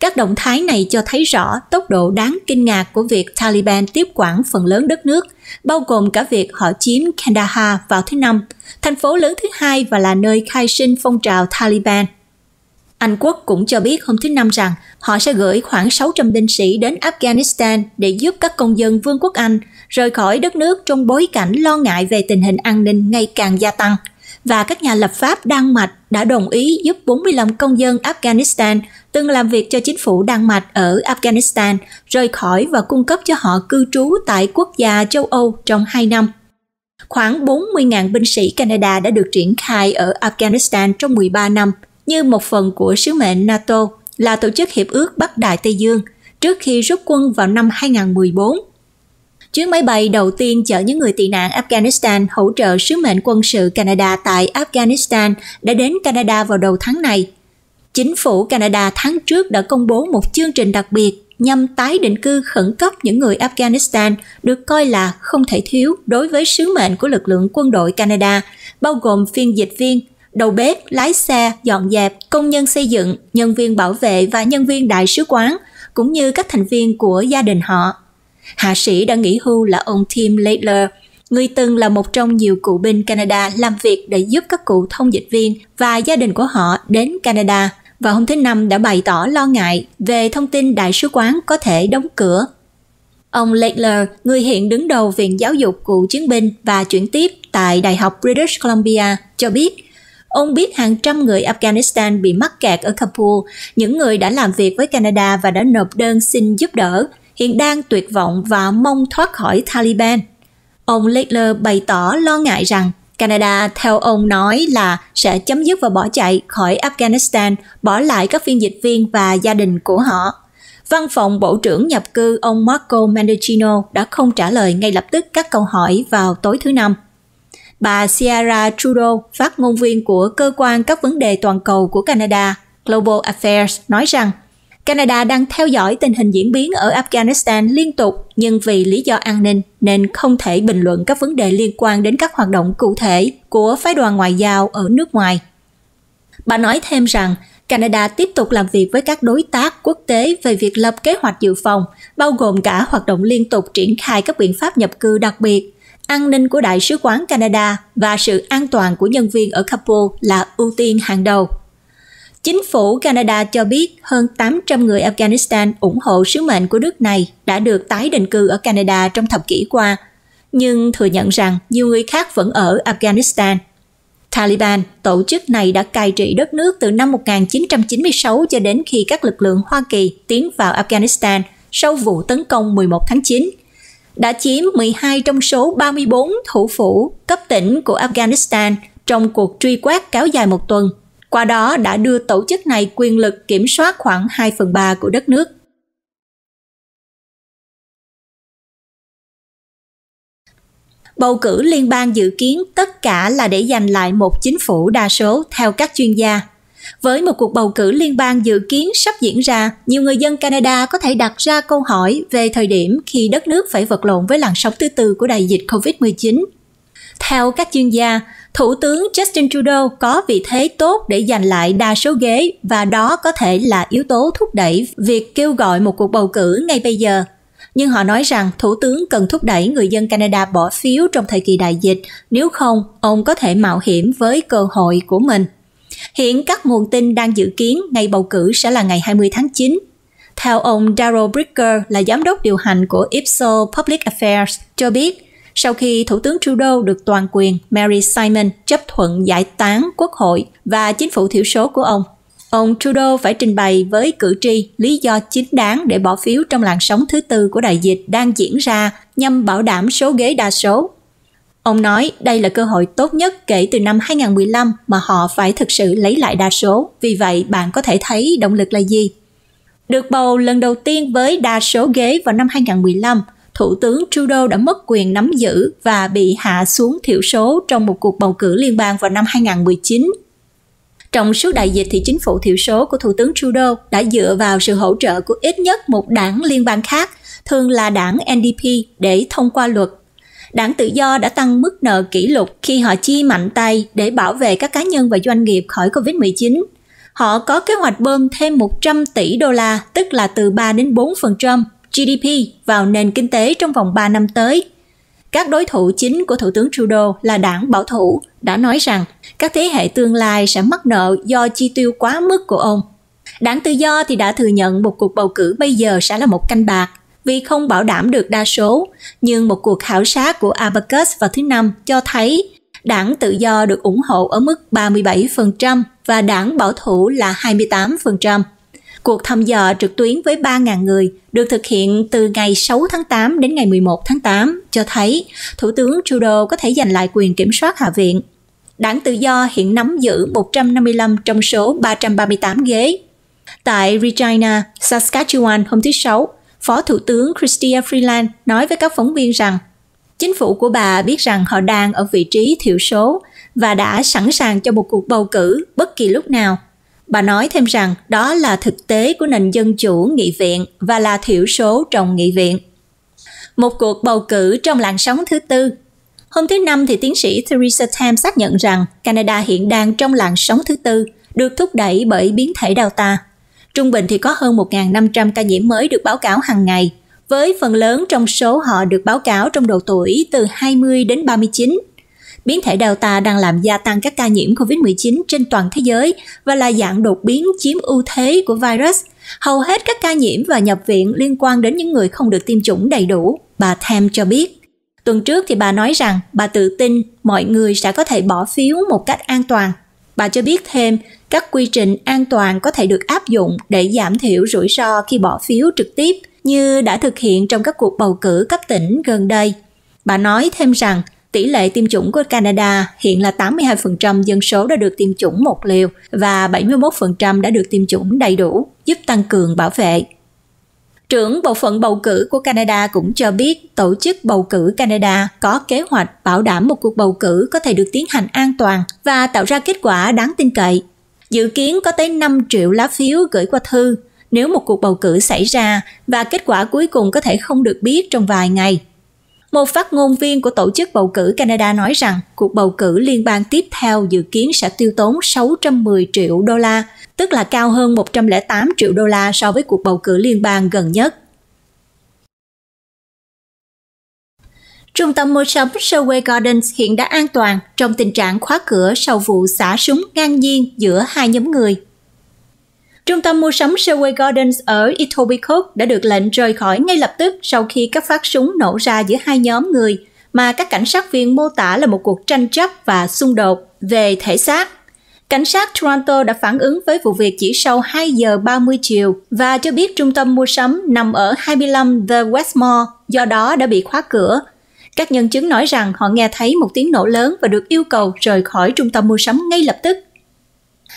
Các động thái này cho thấy rõ tốc độ đáng kinh ngạc của việc Taliban tiếp quản phần lớn đất nước, bao gồm cả việc họ chiếm Kandahar vào thứ Năm, thành phố lớn thứ hai và là nơi khai sinh phong trào Taliban. Anh Quốc cũng cho biết hôm thứ Năm rằng họ sẽ gửi khoảng 600 binh sĩ đến Afghanistan để giúp các công dân Vương quốc Anh rời khỏi đất nước trong bối cảnh lo ngại về tình hình an ninh ngày càng gia tăng. Và các nhà lập pháp Đan Mạch đã đồng ý giúp 45 công dân Afghanistan từng làm việc cho chính phủ Đan Mạch ở Afghanistan rời khỏi và cung cấp cho họ cư trú tại quốc gia châu Âu trong 2 năm. Khoảng 40.000 binh sĩ Canada đã được triển khai ở Afghanistan trong 13 năm, như một phần của sứ mệnh NATO là Tổ chức Hiệp ước Bắc Đại Tây Dương trước khi rút quân vào năm 2014. Chuyến máy bay đầu tiên chở những người tị nạn Afghanistan hỗ trợ sứ mệnh quân sự Canada tại Afghanistan đã đến Canada vào đầu tháng này. Chính phủ Canada tháng trước đã công bố một chương trình đặc biệt nhằm tái định cư khẩn cấp những người Afghanistan được coi là không thể thiếu đối với sứ mệnh của lực lượng quân đội Canada, bao gồm phiên dịch viên, đầu bếp, lái xe, dọn dẹp, công nhân xây dựng, nhân viên bảo vệ và nhân viên đại sứ quán, cũng như các thành viên của gia đình họ. Hạ sĩ đã nghỉ hưu là ông Tim Laidler, người từng là một trong nhiều cựu binh Canada làm việc để giúp các cựu thông dịch viên và gia đình của họ đến Canada, và hôm thứ Năm đã bày tỏ lo ngại về thông tin đại sứ quán có thể đóng cửa. Ông Laidler, người hiện đứng đầu Viện Giáo dục Cựu Chiến binh và chuyển tiếp tại Đại học British Columbia, cho biết, ông biết hàng trăm người Afghanistan bị mắc kẹt ở Kabul, những người đã làm việc với Canada và đã nộp đơn xin giúp đỡ, hiện đang tuyệt vọng và mong thoát khỏi Taliban. Ông Laidler bày tỏ lo ngại rằng Canada theo ông nói là sẽ chấm dứt và bỏ chạy khỏi Afghanistan, bỏ lại các phiên dịch viên và gia đình của họ. Văn phòng Bộ trưởng nhập cư ông Marco Mendicino đã không trả lời ngay lập tức các câu hỏi vào tối thứ Năm. Bà Sierra Trudeau, phát ngôn viên của Cơ quan các vấn đề toàn cầu của Canada, Global Affairs, nói rằng Canada đang theo dõi tình hình diễn biến ở Afghanistan liên tục, nhưng vì lý do an ninh nên không thể bình luận các vấn đề liên quan đến các hoạt động cụ thể của phái đoàn ngoại giao ở nước ngoài. Bà nói thêm rằng Canada tiếp tục làm việc với các đối tác quốc tế về việc lập kế hoạch dự phòng, bao gồm cả hoạt động liên tục triển khai các biện pháp nhập cư đặc biệt. An ninh của Đại sứ quán Canada và sự an toàn của nhân viên ở Kabul là ưu tiên hàng đầu. Chính phủ Canada cho biết hơn 800 người Afghanistan ủng hộ sứ mệnh của nước này đã được tái định cư ở Canada trong thập kỷ qua, nhưng thừa nhận rằng nhiều người khác vẫn ở Afghanistan. Taliban, tổ chức này đã cai trị đất nước từ năm 1996 cho đến khi các lực lượng Hoa Kỳ tiến vào Afghanistan sau vụ tấn công 11 tháng 9. Đã chiếm 12 trong số 34 thủ phủ cấp tỉnh của Afghanistan trong cuộc truy quét kéo dài một tuần, qua đó đã đưa tổ chức này quyền lực kiểm soát khoảng 2/3 của đất nước. Bầu cử liên bang dự kiến tất cả là để giành lại một chính phủ đa số theo các chuyên gia. Với một cuộc bầu cử liên bang dự kiến sắp diễn ra, nhiều người dân Canada có thể đặt ra câu hỏi về thời điểm khi đất nước phải vật lộn với làn sóng thứ tư của đại dịch COVID-19. Theo các chuyên gia, Thủ tướng Justin Trudeau có vị thế tốt để giành lại đa số ghế và đó có thể là yếu tố thúc đẩy việc kêu gọi một cuộc bầu cử ngay bây giờ. Nhưng họ nói rằng Thủ tướng cần thúc đẩy người dân Canada bỏ phiếu trong thời kỳ đại dịch, nếu không, ông có thể mạo hiểm với cơ hội của mình. Hiện các nguồn tin đang dự kiến ngày bầu cử sẽ là ngày 20 tháng 9. Theo ông Daryl Bricker là giám đốc điều hành của Ipsos Public Affairs cho biết, sau khi Thủ tướng Trudeau được toàn quyền Mary Simon chấp thuận giải tán Quốc hội và chính phủ thiểu số của ông Trudeau phải trình bày với cử tri lý do chính đáng để bỏ phiếu trong làn sóng thứ tư của đại dịch đang diễn ra nhằm bảo đảm số ghế đa số. Ông nói đây là cơ hội tốt nhất kể từ năm 2015 mà họ phải thực sự lấy lại đa số, vì vậy bạn có thể thấy động lực là gì. Được bầu lần đầu tiên với đa số ghế vào năm 2015, Thủ tướng Trudeau đã mất quyền nắm giữ và bị hạ xuống thiểu số trong một cuộc bầu cử liên bang vào năm 2019. Trong suốt đại dịch thì chính phủ thiểu số của Thủ tướng Trudeau đã dựa vào sự hỗ trợ của ít nhất một đảng liên bang khác, thường là đảng NDP, để thông qua luật. Đảng Tự do đã tăng mức nợ kỷ lục khi họ chi mạnh tay để bảo vệ các cá nhân và doanh nghiệp khỏi COVID-19. Họ có kế hoạch bơm thêm 100 tỷ đô la, tức là từ 3 đến 4% GDP vào nền kinh tế trong vòng 3 năm tới. Các đối thủ chính của Thủ tướng Trudeau là đảng bảo thủ đã nói rằng các thế hệ tương lai sẽ mắc nợ do chi tiêu quá mức của ông. Đảng Tự do thì đã thừa nhận một cuộc bầu cử bây giờ sẽ là một canh bạc, vì không bảo đảm được đa số, nhưng một cuộc khảo sát của Abacus vào thứ Năm cho thấy đảng Tự do được ủng hộ ở mức 37% và đảng bảo thủ là 28%. Cuộc thăm dò trực tuyến với 3.000 người được thực hiện từ ngày 6 tháng 8 đến ngày 11 tháng 8 cho thấy Thủ tướng Trudeau có thể giành lại quyền kiểm soát Hạ viện. Đảng Tự do hiện nắm giữ 155 trong số 338 ghế. Tại Regina, Saskatchewan hôm thứ Sáu, Phó Thủ tướng Chrystia Freeland nói với các phóng viên rằng chính phủ của bà biết rằng họ đang ở vị trí thiểu số và đã sẵn sàng cho một cuộc bầu cử bất kỳ lúc nào. Bà nói thêm rằng đó là thực tế của nền dân chủ nghị viện và là thiểu số trong nghị viện. Một cuộc bầu cử trong làn sóng thứ tư. Hôm thứ Năm thì tiến sĩ Theresa Tam xác nhận rằng Canada hiện đang trong làn sóng thứ tư, được thúc đẩy bởi biến thể Delta. Trung bình thì có hơn 1.500 ca nhiễm mới được báo cáo hàng ngày, với phần lớn trong số họ được báo cáo trong độ tuổi từ 20 đến 39. Biến thể Delta đang làm gia tăng các ca nhiễm COVID-19 trên toàn thế giới và là dạng đột biến chiếm ưu thế của virus. Hầu hết các ca nhiễm và nhập viện liên quan đến những người không được tiêm chủng đầy đủ, bà Tam cho biết. Tuần trước thì bà nói rằng bà tự tin mọi người sẽ có thể bỏ phiếu một cách an toàn. Bà cho biết thêm, các quy trình an toàn có thể được áp dụng để giảm thiểu rủi ro khi bỏ phiếu trực tiếp như đã thực hiện trong các cuộc bầu cử cấp tỉnh gần đây. Bà nói thêm rằng, tỷ lệ tiêm chủng của Canada hiện là 82% dân số đã được tiêm chủng một liều và 71% đã được tiêm chủng đầy đủ, giúp tăng cường bảo vệ. Trưởng Bộ phận Bầu cử của Canada cũng cho biết Tổ chức Bầu cử Canada có kế hoạch bảo đảm một cuộc bầu cử có thể được tiến hành an toàn và tạo ra kết quả đáng tin cậy. Dự kiến có tới 5 triệu lá phiếu gửi qua thư nếu một cuộc bầu cử xảy ra và kết quả cuối cùng có thể không được biết trong vài ngày. Một phát ngôn viên của Tổ chức Bầu cử Canada nói rằng cuộc bầu cử liên bang tiếp theo dự kiến sẽ tiêu tốn 610 triệu đô la, tức là cao hơn 108 triệu đô la so với cuộc bầu cử liên bang gần nhất. Trung tâm mua sắm Sherway Gardens hiện đã an toàn trong tình trạng khóa cửa sau vụ xả súng ngang nhiên giữa hai nhóm người. Trung tâm mua sắm Sherway Gardens ở Etobicoke đã được lệnh rời khỏi ngay lập tức sau khi các phát súng nổ ra giữa hai nhóm người mà các cảnh sát viên mô tả là một cuộc tranh chấp và xung đột về thể xác. Cảnh sát Toronto đã phản ứng với vụ việc chỉ sau 2 giờ 30 chiều và cho biết trung tâm mua sắm nằm ở 25 The Westmore, do đó đã bị khóa cửa. Các nhân chứng nói rằng họ nghe thấy một tiếng nổ lớn và được yêu cầu rời khỏi trung tâm mua sắm ngay lập tức.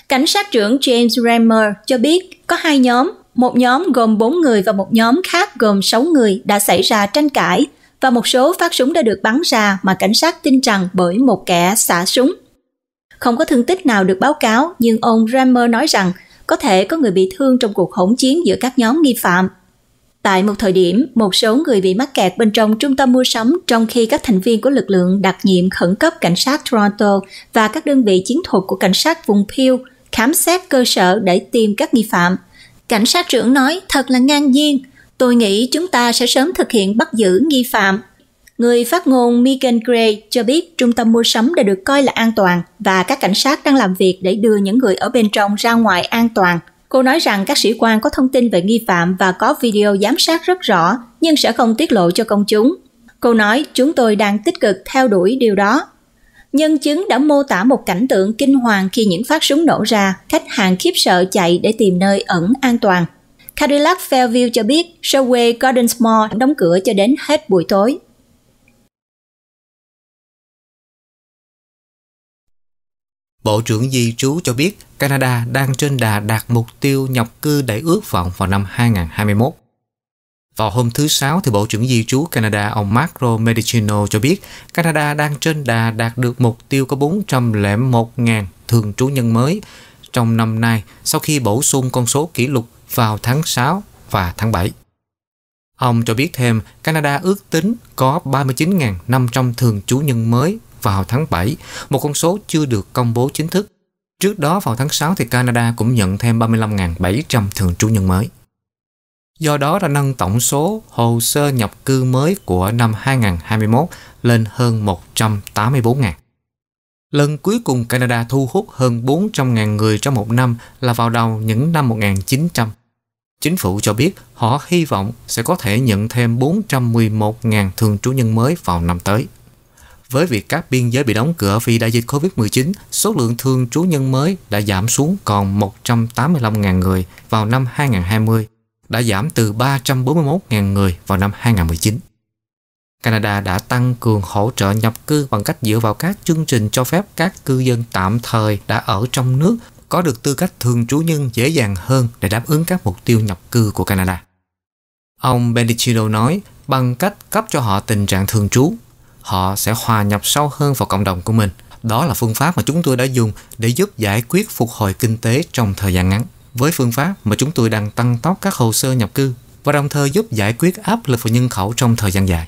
Cảnh sát trưởng James Rammer cho biết có hai nhóm, một nhóm gồm 4 người và một nhóm khác gồm 6 người đã xảy ra tranh cãi và một số phát súng đã được bắn ra mà cảnh sát tin rằng bởi một kẻ xả súng. Không có thương tích nào được báo cáo, nhưng ông Rammer nói rằng có thể có người bị thương trong cuộc hỗn chiến giữa các nhóm nghi phạm. Tại một thời điểm, một số người bị mắc kẹt bên trong trung tâm mua sắm trong khi các thành viên của lực lượng đặc nhiệm khẩn cấp cảnh sát Toronto và các đơn vị chiến thuật của cảnh sát vùng Peel khám xét cơ sở để tìm các nghi phạm. Cảnh sát trưởng nói, thật là ngang nhiên, tôi nghĩ chúng ta sẽ sớm thực hiện bắt giữ nghi phạm. Người phát ngôn Megan Gray cho biết trung tâm mua sắm đã được coi là an toàn và các cảnh sát đang làm việc để đưa những người ở bên trong ra ngoài an toàn. Cô nói rằng các sĩ quan có thông tin về nghi phạm và có video giám sát rất rõ, nhưng sẽ không tiết lộ cho công chúng. Cô nói, chúng tôi đang tích cực theo đuổi điều đó. Nhân chứng đã mô tả một cảnh tượng kinh hoàng khi những phát súng nổ ra, khách hàng khiếp sợ chạy để tìm nơi ẩn an toàn. Cadillac Fairview cho biết Sherway Gardens Mall đóng cửa cho đến hết buổi tối. Bộ trưởng Di trú cho biết Canada đang trên đà đạt mục tiêu nhập cư để ước vọng vào năm 2021. Vào hôm thứ Sáu, thì Bộ trưởng Di trú Canada ông Marco Mendicino cho biết Canada đang trên đà đạt được mục tiêu có 401.000 thường trú nhân mới trong năm nay sau khi bổ sung con số kỷ lục vào tháng 6 và tháng 7. Ông cho biết thêm Canada ước tính có 39.500 thường trú nhân mới vào tháng 7, một con số chưa được công bố chính thức. Trước đó vào tháng 6 thì Canada cũng nhận thêm 35.700 thường trú nhân mới. Do đó đã nâng tổng số hồ sơ nhập cư mới của năm 2021 lên hơn 184.000. Lần cuối cùng Canada thu hút hơn 400.000 người trong một năm là vào đầu những năm 1900. Chính phủ cho biết họ hy vọng sẽ có thể nhận thêm 411.000 thường trú nhân mới vào năm tới. Với việc các biên giới bị đóng cửa vì đại dịch COVID-19, số lượng thường trú nhân mới đã giảm xuống còn 185.000 người vào năm 2020, đã giảm từ 341.000 người vào năm 2019. Canada đã tăng cường hỗ trợ nhập cư bằng cách dựa vào các chương trình cho phép các cư dân tạm thời đã ở trong nước có được tư cách thường trú nhân dễ dàng hơn để đáp ứng các mục tiêu nhập cư của Canada. Ông Mendicino nói, bằng cách cấp cho họ tình trạng thường trú, họ sẽ hòa nhập sâu hơn vào cộng đồng của mình. Đó là phương pháp mà chúng tôi đã dùng để giúp giải quyết phục hồi kinh tế trong thời gian ngắn. Với phương pháp mà chúng tôi đang tăng tốc các hồ sơ nhập cư và đồng thời giúp giải quyết áp lực vào nhân khẩu trong thời gian dài.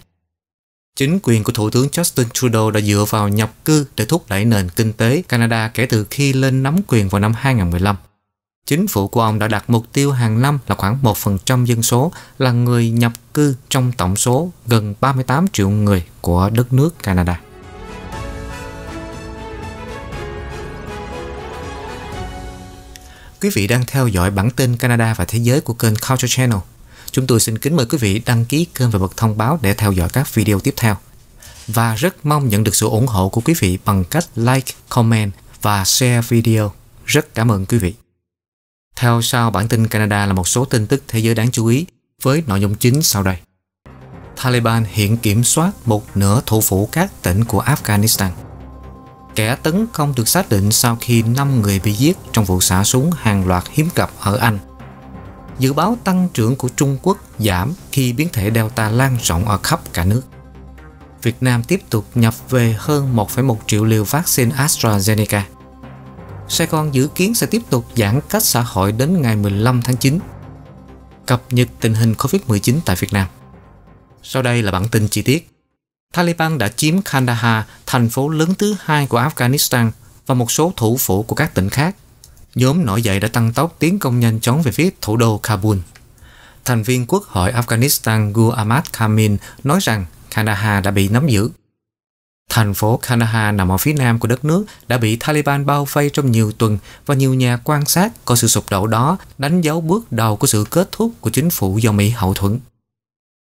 Chính quyền của Thủ tướng Justin Trudeau đã dựa vào nhập cư để thúc đẩy nền kinh tế Canada kể từ khi lên nắm quyền vào năm 2015. Chính phủ của ông đã đặt mục tiêu hàng năm là khoảng 1% dân số là người nhập cư trong tổng số gần 38 triệu người của đất nước Canada. Quý vị đang theo dõi bản tin Canada và Thế giới của kênh Culture Channel. Chúng tôi xin kính mời quý vị đăng ký kênh và bật thông báo để theo dõi các video tiếp theo. Và rất mong nhận được sự ủng hộ của quý vị bằng cách like, comment và share video. Rất cảm ơn quý vị. Theo sau bản tin Canada là một số tin tức thế giới đáng chú ý với nội dung chính sau đây. Taliban hiện kiểm soát một nửa thủ phủ các tỉnh của Afghanistan. Kẻ tấn công được xác định sau khi 5 người bị giết trong vụ xả súng hàng loạt hiếm gặp ở Anh. Dự báo tăng trưởng của Trung Quốc giảm khi biến thể Delta lan rộng ở khắp cả nước. Việt Nam tiếp tục nhập về hơn 1,1 triệu liều vaccine AstraZeneca. Sài Gòn dự kiến sẽ tiếp tục giãn cách xã hội đến ngày 15 tháng 9. Cập nhật tình hình Covid-19 tại Việt Nam. Sau đây là bản tin chi tiết. Taliban đã chiếm Kandahar, thành phố lớn thứ hai của Afghanistan và một số thủ phủ của các tỉnh khác. Nhóm nổi dậy đã tăng tốc tiến công nhanh chóng về phía thủ đô Kabul. Thành viên Quốc hội Afghanistan Gul Ahmad Khamenei nói rằng Kandahar đã bị nắm giữ. Thành phố Kandahar nằm ở phía nam của đất nước đã bị Taliban bao vây trong nhiều tuần và nhiều nhà quan sát coi sự sụp đổ đó đánh dấu bước đầu của sự kết thúc của chính phủ do Mỹ hậu thuẫn.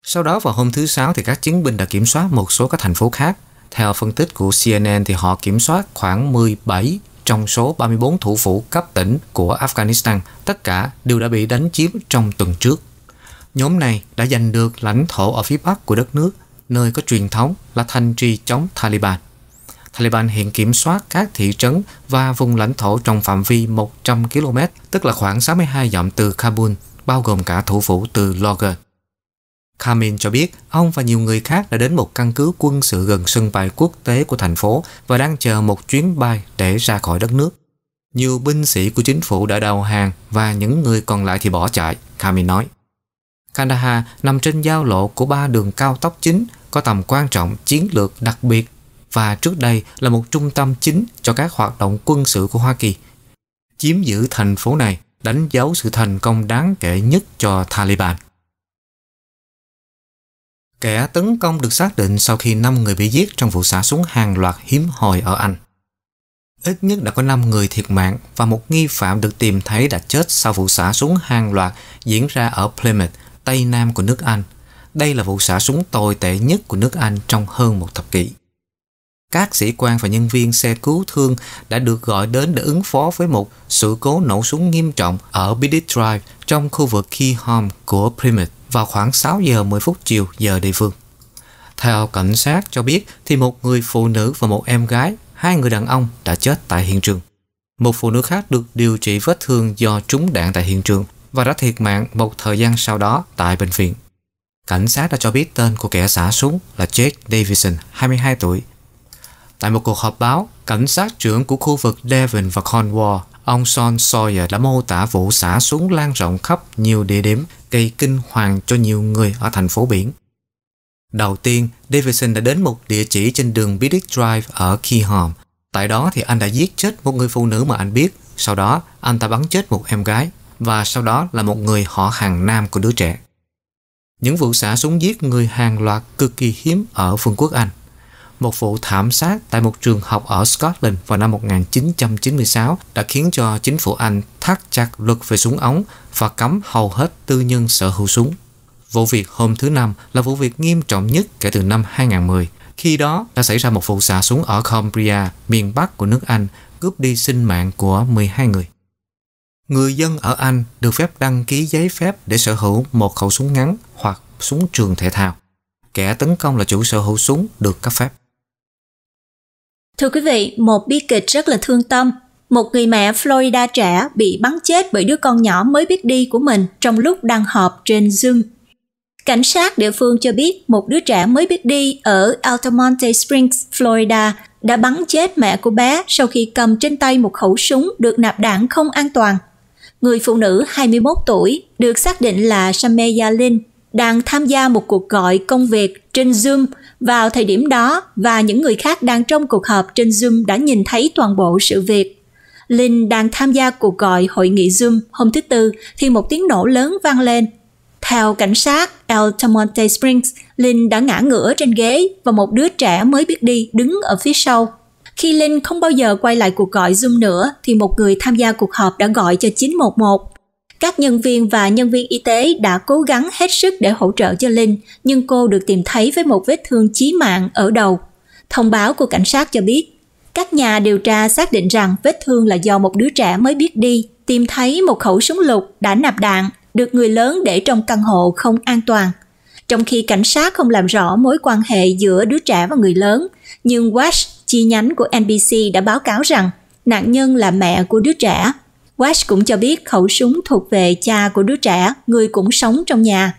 Sau đó vào hôm thứ Sáu thì các chiến binh đã kiểm soát một số các thành phố khác. Theo phân tích của CNN thì họ kiểm soát khoảng 17 trong số 34 thủ phủ cấp tỉnh của Afghanistan. Tất cả đều đã bị đánh chiếm trong tuần trước. Nhóm này đã giành được lãnh thổ ở phía bắc của đất nước, nơi có truyền thống là thanh trì chống Taliban. Taliban hiện kiểm soát các thị trấn và vùng lãnh thổ trong phạm vi 100 km, tức là khoảng 62 dặm từ Kabul, bao gồm cả thủ phủ từ Logan. Khamenei cho biết ông và nhiều người khác đã đến một căn cứ quân sự gần sân bay quốc tế của thành phố và đang chờ một chuyến bay để ra khỏi đất nước. Nhiều binh sĩ của chính phủ đã đầu hàng và những người còn lại thì bỏ chạy, Khamenei nói. Kandahar nằm trên giao lộ của 3 đường cao tốc chính, có tầm quan trọng chiến lược đặc biệt và trước đây là một trung tâm chính cho các hoạt động quân sự của Hoa Kỳ. Chiếm giữ thành phố này đánh dấu sự thành công đáng kể nhất cho Taliban. Kẻ tấn công được xác định sau khi 5 người bị giết trong vụ xả súng hàng loạt hiếm hoi ở Anh. Ít nhất đã có 5 người thiệt mạng và một nghi phạm được tìm thấy đã chết sau vụ xả súng hàng loạt diễn ra ở Plymouth, Tây Nam của nước Anh. Đây là vụ xả súng tồi tệ nhất của nước Anh trong hơn một thập kỷ. Các sĩ quan và nhân viên xe cứu thương đã được gọi đến để ứng phó với một sự cố nổ súng nghiêm trọng ở Biddit Drive trong khu vực Keyham của Plymouth vào khoảng 6 giờ 10 phút chiều giờ địa phương. Theo cảnh sát cho biết thì một người phụ nữ và một em gái, 2 người đàn ông đã chết tại hiện trường. Một phụ nữ khác được điều trị vết thương do trúng đạn tại hiện trường và đã thiệt mạng một thời gian sau đó tại bệnh viện. Cảnh sát đã cho biết tên của kẻ xả súng là Jake Davison, 22 tuổi. Tại một cuộc họp báo, cảnh sát trưởng của khu vực Devon và Cornwall, ông Sean Sawyer đã mô tả vụ xả súng lan rộng khắp nhiều địa điểm gây kinh hoàng cho nhiều người ở thành phố biển. Đầu tiên, Davison đã đến một địa chỉ trên đường Biddit Drive ở Keyham. Tại đó thì anh đã giết chết một người phụ nữ mà anh biết, sau đó anh ta bắn chết một em gái và sau đó là một người họ hàng nam của đứa trẻ. Những vụ xả súng giết người hàng loạt cực kỳ hiếm ở Vương quốc Anh. Một vụ thảm sát tại một trường học ở Scotland vào năm 1996 đã khiến cho chính phủ Anh thắt chặt luật về súng ống và cấm hầu hết tư nhân sở hữu súng. Vụ việc hôm thứ Năm là vụ việc nghiêm trọng nhất kể từ năm 2010. Khi đó đã xảy ra một vụ xả súng ở Cumbria, miền Bắc của nước Anh, cướp đi sinh mạng của 12 người. Người dân ở Anh được phép đăng ký giấy phép để sở hữu một khẩu súng ngắn hoặc súng trường thể thao. Kẻ tấn công là chủ sở hữu súng được cấp phép. Thưa quý vị, một bi kịch rất là thương tâm. Một người mẹ Florida trẻ bị bắn chết bởi đứa con nhỏ mới biết đi của mình trong lúc đang họp trên Zoom. Cảnh sát địa phương cho biết một đứa trẻ mới biết đi ở Altamonte Springs, Florida đã bắn chết mẹ của bé sau khi cầm trên tay một khẩu súng được nạp đạn không an toàn. Người phụ nữ 21 tuổi được xác định là Shameya Lin đang tham gia một cuộc gọi công việc trên Zoom vào thời điểm đó và những người khác đang trong cuộc họp trên Zoom đã nhìn thấy toàn bộ sự việc. Linh đang tham gia cuộc gọi hội nghị Zoom hôm thứ Tư thì một tiếng nổ lớn vang lên. Theo cảnh sát Altamonte Springs, Linh đã ngã ngửa trên ghế và một đứa trẻ mới biết đi đứng ở phía sau. Khi Linh không bao giờ quay lại cuộc gọi Zoom nữa thì một người tham gia cuộc họp đã gọi cho 911. Các nhân viên và nhân viên y tế đã cố gắng hết sức để hỗ trợ cho Linh, nhưng cô được tìm thấy với một vết thương chí mạng ở đầu. Thông báo của cảnh sát cho biết, các nhà điều tra xác định rằng vết thương là do một đứa trẻ mới biết đi, tìm thấy một khẩu súng lục đã nạp đạn, được người lớn để trong căn hộ không an toàn. trong khi cảnh sát không làm rõ mối quan hệ giữa đứa trẻ và người lớn. Nhưng Wash, chi nhánh của NBC đã báo cáo rằng nạn nhân là mẹ của đứa trẻ. Wash cũng cho biết khẩu súng thuộc về cha của đứa trẻ, người cũng sống trong nhà.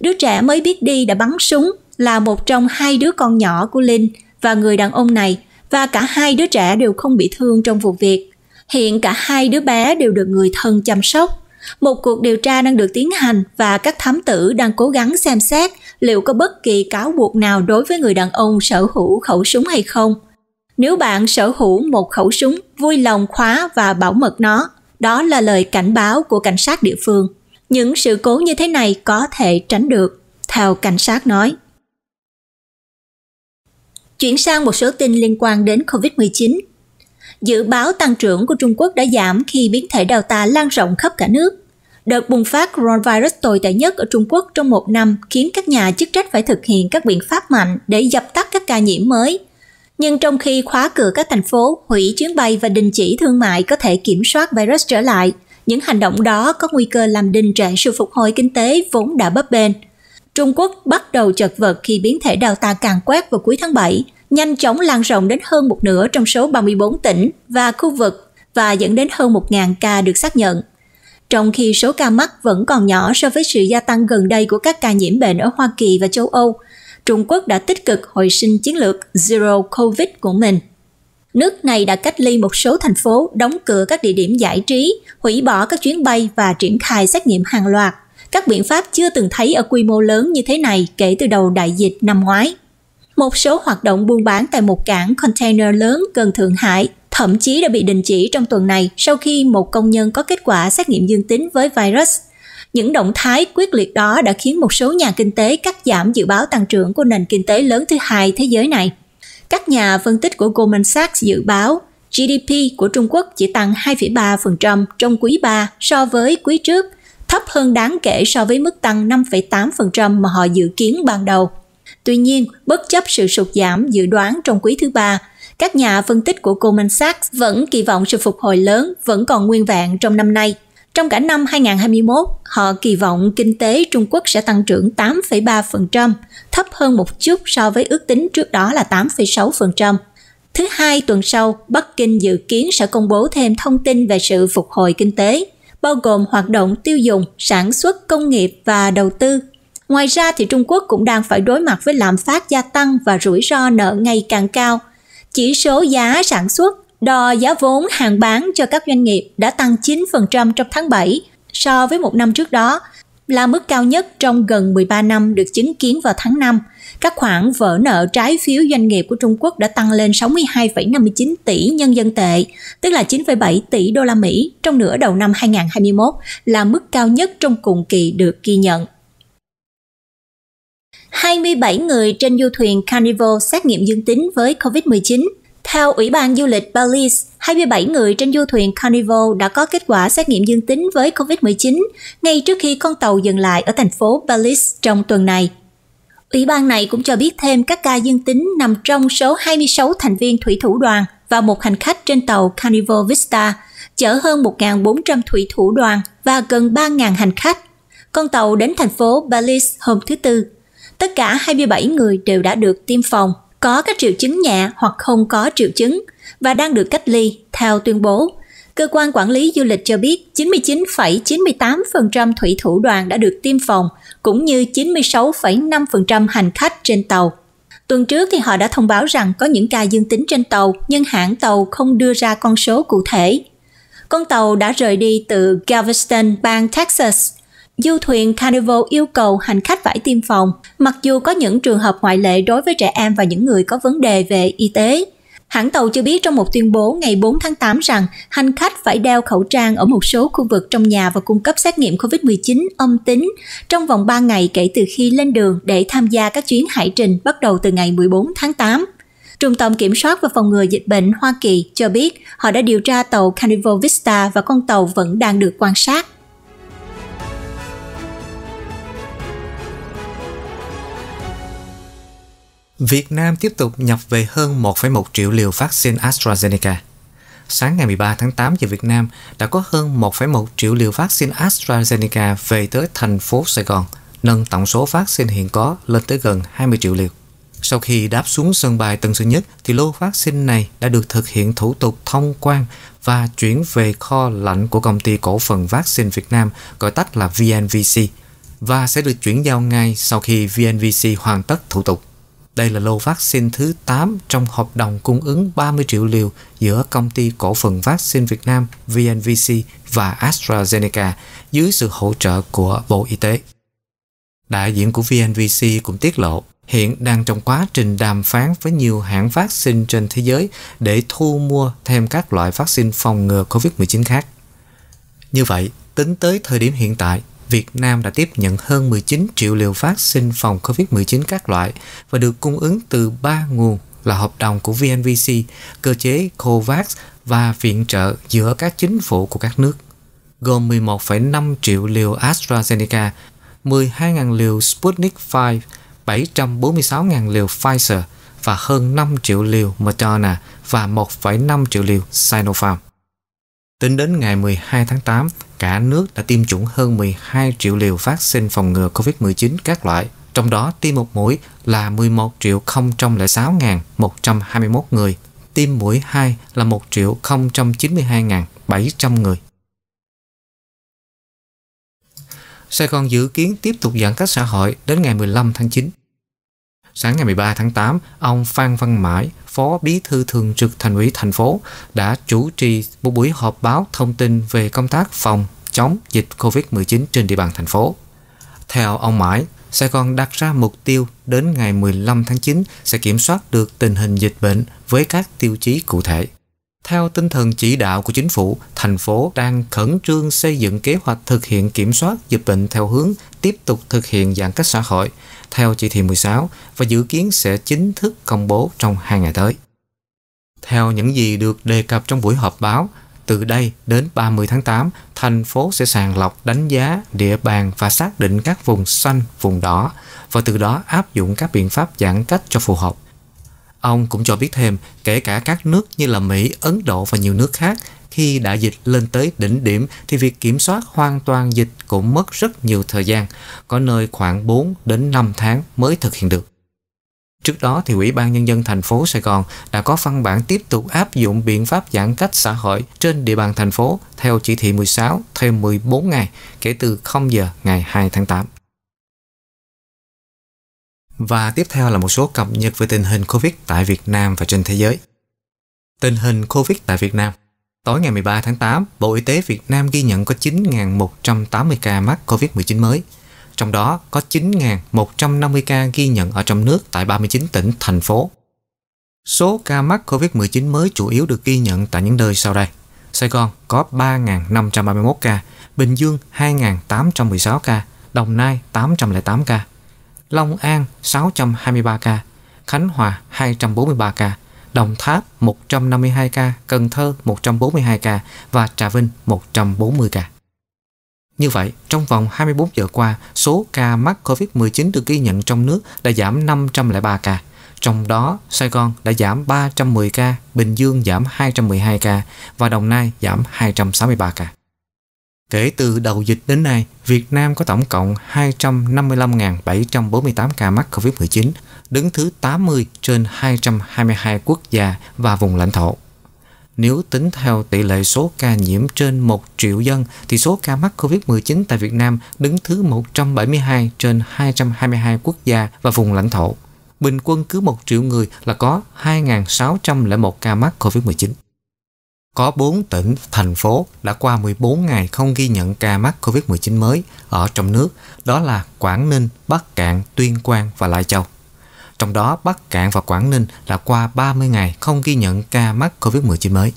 Đứa trẻ mới biết đi đã bắn súng là một trong hai đứa con nhỏ của Linh và người đàn ông này, và cả hai đứa trẻ đều không bị thương trong vụ việc. Hiện cả hai đứa bé đều được người thân chăm sóc. Một cuộc điều tra đang được tiến hành và các thám tử đang cố gắng xem xét liệu có bất kỳ cáo buộc nào đối với người đàn ông sở hữu khẩu súng hay không. Nếu bạn sở hữu một khẩu súng, vui lòng khóa và bảo mật nó. Đó là lời cảnh báo của cảnh sát địa phương. Những sự cố như thế này có thể tránh được, theo cảnh sát nói. Chuyển sang một số tin liên quan đến COVID-19. Dự báo tăng trưởng của Trung Quốc đã giảm khi biến thể Delta lan rộng khắp cả nước. Đợt bùng phát coronavirus tồi tệ nhất ở Trung Quốc trong một năm khiến các nhà chức trách phải thực hiện các biện pháp mạnh để dập tắt các ca nhiễm mới. Nhưng trong khi khóa cửa các thành phố, hủy chuyến bay và đình chỉ thương mại có thể kiểm soát virus trở lại, những hành động đó có nguy cơ làm đình trệ sự phục hồi kinh tế vốn đã bấp bênh. Trung Quốc bắt đầu chật vật khi biến thể Delta càn quét vào cuối tháng 7, nhanh chóng lan rộng đến hơn một nửa trong số 34 tỉnh và khu vực và dẫn đến hơn 1.000 ca được xác nhận. Trong khi số ca mắc vẫn còn nhỏ so với sự gia tăng gần đây của các ca nhiễm bệnh ở Hoa Kỳ và châu Âu, Trung Quốc đã tích cực hồi sinh chiến lược Zero Covid của mình. Nước này đã cách ly một số thành phố, đóng cửa các địa điểm giải trí, hủy bỏ các chuyến bay và triển khai xét nghiệm hàng loạt. Các biện pháp chưa từng thấy ở quy mô lớn như thế này kể từ đầu đại dịch năm ngoái. Một số hoạt động buôn bán tại một cảng container lớn gần Thượng Hải thậm chí đã bị đình chỉ trong tuần này sau khi một công nhân có kết quả xét nghiệm dương tính với virus. Những động thái quyết liệt đó đã khiến một số nhà kinh tế cắt giảm dự báo tăng trưởng của nền kinh tế lớn thứ hai thế giới này. Các nhà phân tích của Goldman Sachs dự báo GDP của Trung Quốc chỉ tăng 2,3% trong quý 3 so với quý trước, thấp hơn đáng kể so với mức tăng 5,8% mà họ dự kiến ban đầu. Tuy nhiên, bất chấp sự sụt giảm dự đoán trong quý thứ ba, các nhà phân tích của Goldman Sachs vẫn kỳ vọng sự phục hồi lớn vẫn còn nguyên vẹn trong năm nay. Trong cả năm 2021, họ kỳ vọng kinh tế Trung Quốc sẽ tăng trưởng 8,3%, thấp hơn một chút so với ước tính trước đó là 8,6%. Thứ hai tuần sau, Bắc Kinh dự kiến sẽ công bố thêm thông tin về sự phục hồi kinh tế, bao gồm hoạt động tiêu dùng, sản xuất, công nghiệp và đầu tư. Ngoài ra thì Trung Quốc cũng đang phải đối mặt với lạm phát gia tăng và rủi ro nợ ngày càng cao. Chỉ số giá sản xuất, đo giá vốn hàng bán cho các doanh nghiệp đã tăng 9% trong tháng 7 so với một năm trước đó, là mức cao nhất trong gần 13 năm được chứng kiến vào tháng 5. Các khoản vỡ nợ trái phiếu doanh nghiệp của Trung Quốc đã tăng lên 62,59 tỷ nhân dân tệ, tức là 9,7 tỷ đô la Mỹ trong nửa đầu năm 2021, là mức cao nhất trong cùng kỳ được ghi nhận. 27 người trên du thuyền Carnival xét nghiệm dương tính với COVID-19. Theo Ủy ban Du lịch Belize, 27 người trên du thuyền Carnival đã có kết quả xét nghiệm dương tính với COVID-19 ngay trước khi con tàu dừng lại ở thành phố Belize trong tuần này. Ủy ban này cũng cho biết thêm các ca dương tính nằm trong số 26 thành viên thủy thủ đoàn và một hành khách trên tàu Carnival Vista, chở hơn 1.400 thủy thủ đoàn và gần 3.000 hành khách. Con tàu đến thành phố Belize hôm thứ Tư. Tất cả 27 người đều đã được tiêm phòng, có các triệu chứng nhẹ hoặc không có triệu chứng và đang được cách ly, theo tuyên bố. Cơ quan quản lý du lịch cho biết 99,98% thủy thủ đoàn đã được tiêm phòng, cũng như 96,5% hành khách trên tàu. Tuần trước thì họ đã thông báo rằng có những ca dương tính trên tàu, nhưng hãng tàu không đưa ra con số cụ thể. Con tàu đã rời đi từ Galveston, bang Texas. Du thuyền Carnival yêu cầu hành khách phải tiêm phòng, mặc dù có những trường hợp ngoại lệ đối với trẻ em và những người có vấn đề về y tế. Hãng tàu cho biết trong một tuyên bố ngày 4 tháng 8 rằng hành khách phải đeo khẩu trang ở một số khu vực trong nhà và cung cấp xét nghiệm COVID-19 âm tính trong vòng 3 ngày kể từ khi lên đường để tham gia các chuyến hải trình bắt đầu từ ngày 14 tháng 8. Trung tâm Kiểm soát và Phòng ngừa Dịch bệnh Hoa Kỳ cho biết họ đã điều tra tàu Carnival Vista và con tàu vẫn đang được quan sát. Việt Nam tiếp tục nhập về hơn 1,1 triệu liều vaccine AstraZeneca. Sáng ngày 13 tháng 8 giờ Việt Nam đã có hơn 1,1 triệu liều vaccine AstraZeneca về tới thành phố Sài Gòn, nâng tổng số vaccine hiện có lên tới gần 20 triệu liều. Sau khi đáp xuống sân bay Tân Sơn Nhất, thì lô vaccine này đã được thực hiện thủ tục thông quan và chuyển về kho lạnh của Công ty Cổ phần Vaccine Việt Nam, gọi tắt là VNVC, và sẽ được chuyển giao ngay sau khi VNVC hoàn tất thủ tục. Đây là lô vaccine thứ 8 trong hợp đồng cung ứng 30 triệu liều giữa Công ty Cổ phần Vaccine Việt Nam VNVC và AstraZeneca dưới sự hỗ trợ của Bộ Y tế. Đại diện của VNVC cũng tiết lộ hiện đang trong quá trình đàm phán với nhiều hãng vaccine trên thế giới để thu mua thêm các loại vaccine phòng ngừa COVID-19 khác. Như vậy, tính tới thời điểm hiện tại, Việt Nam đã tiếp nhận hơn 19 triệu liều vaccine phòng COVID-19 các loại và được cung ứng từ 3 nguồn là hợp đồng của VNVC, cơ chế COVAX và viện trợ giữa các chính phủ của các nước, gồm 11,5 triệu liều AstraZeneca, 12.000 liều Sputnik V, 746.000 liều Pfizer và hơn 5 triệu liều Moderna và 1,5 triệu liều Sinopharm. Tính đến ngày 12 tháng 8, cả nước đã tiêm chủng hơn 12 triệu liều vaccine phòng ngừa COVID-19 các loại, trong đó tiêm một mũi là 11.006.121 người, tiêm mũi 2 là 1.092.700 người. Sài Gòn dự kiến tiếp tục giãn cách xã hội đến ngày 15 tháng 9. Sáng ngày 13 tháng 8, ông Phan Văn Mãi, Phó Bí thư Thường trực Thành ủy thành phố, đã chủ trì một buổi họp báo thông tin về công tác phòng chống dịch COVID-19 trên địa bàn thành phố. Theo ông Mãi, Sài Gòn đặt ra mục tiêu đến ngày 15 tháng 9 sẽ kiểm soát được tình hình dịch bệnh với các tiêu chí cụ thể. Theo tinh thần chỉ đạo của chính phủ, thành phố đang khẩn trương xây dựng kế hoạch thực hiện kiểm soát dịch bệnh theo hướng tiếp tục thực hiện giãn cách xã hội theo chỉ thị 16 và dự kiến sẽ chính thức công bố trong 2 ngày tới. Theo những gì được đề cập trong buổi họp báo, từ đây đến 30 tháng 8, thành phố sẽ sàng lọc đánh giá địa bàn và xác định các vùng xanh, vùng đỏ và từ đó áp dụng các biện pháp giãn cách cho phù hợp. Ông cũng cho biết thêm, kể cả các nước như là Mỹ, Ấn Độ và nhiều nước khác, khi đại dịch lên tới đỉnh điểm thì việc kiểm soát hoàn toàn dịch cũng mất rất nhiều thời gian, có nơi khoảng 4 đến 5 tháng mới thực hiện được. Trước đó, thì Ủy ban Nhân dân thành phố Sài Gòn đã có văn bản tiếp tục áp dụng biện pháp giãn cách xã hội trên địa bàn thành phố theo chỉ thị 16 thêm 14 ngày kể từ 0 giờ ngày 2 tháng 8. Và tiếp theo là một số cập nhật về tình hình Covid tại Việt Nam và trên thế giới. Tình hình Covid tại Việt Nam. Tối ngày 13 tháng 8, Bộ Y tế Việt Nam ghi nhận có 9.180 ca mắc Covid-19 mới. Trong đó có 9.150 ca ghi nhận ở trong nước tại 39 tỉnh, thành phố. Số ca mắc Covid-19 mới chủ yếu được ghi nhận tại những nơi sau đây. Sài Gòn có 3.531 ca, Bình Dương 2.816 ca, Đồng Nai 808 ca, Long An 623 ca, Khánh Hòa 243 ca, Đồng Tháp 152 ca, Cần Thơ 142 ca và Trà Vinh 140 ca. Như vậy, trong vòng 24 giờ qua, số ca mắc COVID-19 được ghi nhận trong nước đã giảm 503 ca. Trong đó, Sài Gòn đã giảm 310 ca, Bình Dương giảm 212 ca và Đồng Nai giảm 263 ca. Kể từ đầu dịch đến nay, Việt Nam có tổng cộng 255.748 ca mắc COVID-19, đứng thứ 80 trên 222 quốc gia và vùng lãnh thổ. Nếu tính theo tỷ lệ số ca nhiễm trên 1 triệu dân, thì số ca mắc COVID-19 tại Việt Nam đứng thứ 172 trên 222 quốc gia và vùng lãnh thổ. Bình quân cứ 1 triệu người là có 2.601 ca mắc COVID-19. Có 4 tỉnh, thành phố đã qua 14 ngày không ghi nhận ca mắc COVID-19 mới ở trong nước, đó là Quảng Ninh, Bắc Cạn, Tuyên Quang và Lai Châu. Trong đó, Bắc Cạn và Quảng Ninh đã qua 30 ngày không ghi nhận ca mắc COVID-19 mới.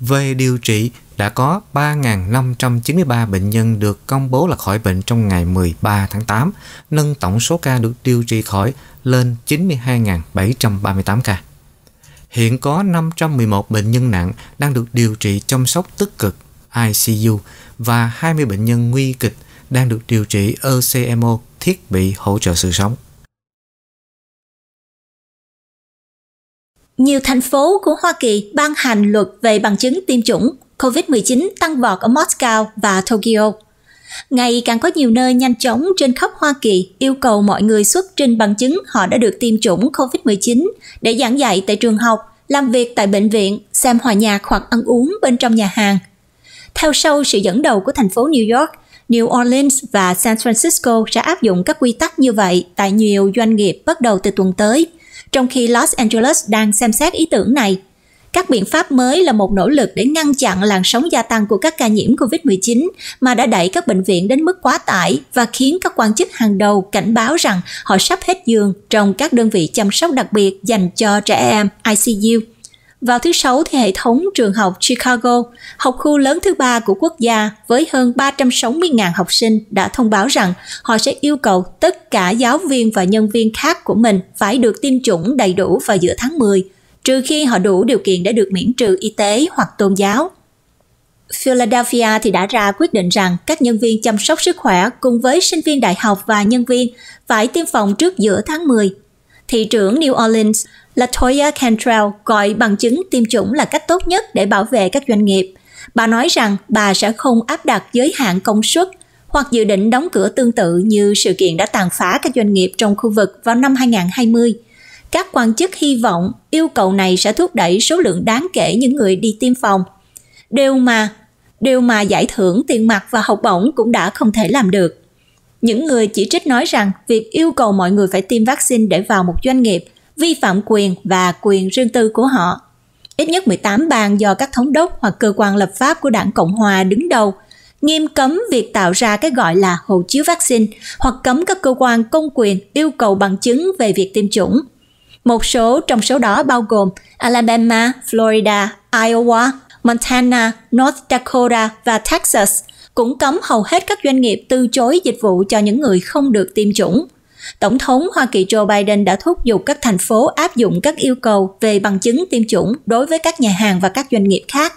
Về điều trị, đã có 3.593 bệnh nhân được công bố là khỏi bệnh trong ngày 13 tháng 8, nâng tổng số ca được điều trị khỏi lên 92.738 ca. Hiện có 511 bệnh nhân nặng đang được điều trị chăm sóc tích cực ICU và 20 bệnh nhân nguy kịch đang được điều trị ECMO, thiết bị hỗ trợ sự sống. Nhiều thành phố của Hoa Kỳ ban hành luật về bằng chứng tiêm chủng, COVID-19 tăng vọt ở Moscow và Tokyo. Ngày càng có nhiều nơi nhanh chóng trên khắp Hoa Kỳ yêu cầu mọi người xuất trình bằng chứng họ đã được tiêm chủng COVID-19 để giảng dạy tại trường học, làm việc tại bệnh viện, xem hòa nhạc hoặc ăn uống bên trong nhà hàng. Theo sau sự dẫn đầu của thành phố New York, New Orleans và San Francisco sẽ áp dụng các quy tắc như vậy tại nhiều doanh nghiệp bắt đầu từ tuần tới, trong khi Los Angeles đang xem xét ý tưởng này. Các biện pháp mới là một nỗ lực để ngăn chặn làn sóng gia tăng của các ca nhiễm COVID-19 mà đã đẩy các bệnh viện đến mức quá tải và khiến các quan chức hàng đầu cảnh báo rằng họ sắp hết giường trong các đơn vị chăm sóc đặc biệt dành cho trẻ em ICU. Vào thứ Sáu thì hệ thống trường học Chicago, học khu lớn thứ ba của quốc gia với hơn 360.000 học sinh đã thông báo rằng họ sẽ yêu cầu tất cả giáo viên và nhân viên khác của mình phải được tiêm chủng đầy đủ vào giữa tháng 10, trừ khi họ đủ điều kiện để được miễn trừ y tế hoặc tôn giáo. Philadelphia thì đã ra quyết định rằng các nhân viên chăm sóc sức khỏe cùng với sinh viên đại học và nhân viên phải tiêm phòng trước giữa tháng 10. Thị trưởng New Orleans LaToya Cantrell gọi bằng chứng tiêm chủng là cách tốt nhất để bảo vệ các doanh nghiệp. Bà nói rằng bà sẽ không áp đặt giới hạn công suất hoặc dự định đóng cửa tương tự như sự kiện đã tàn phá các doanh nghiệp trong khu vực vào năm 2020. Các quan chức hy vọng yêu cầu này sẽ thúc đẩy số lượng đáng kể những người đi tiêm phòng. Điều mà giải thưởng tiền mặt và học bổng cũng đã không thể làm được. Những người chỉ trích nói rằng việc yêu cầu mọi người phải tiêm vaccine để vào một doanh nghiệp vi phạm quyền và quyền riêng tư của họ. Ít nhất 18 bang do các thống đốc hoặc cơ quan lập pháp của đảng Cộng Hòa đứng đầu nghiêm cấm việc tạo ra cái gọi là hộ chiếu vaccine hoặc cấm các cơ quan công quyền yêu cầu bằng chứng về việc tiêm chủng. Một số trong số đó bao gồm Alabama, Florida, Iowa, Montana, North Dakota và Texas, cũng cấm hầu hết các doanh nghiệp từ chối dịch vụ cho những người không được tiêm chủng. Tổng thống Hoa Kỳ Joe Biden đã thúc giục các thành phố áp dụng các yêu cầu về bằng chứng tiêm chủng đối với các nhà hàng và các doanh nghiệp khác.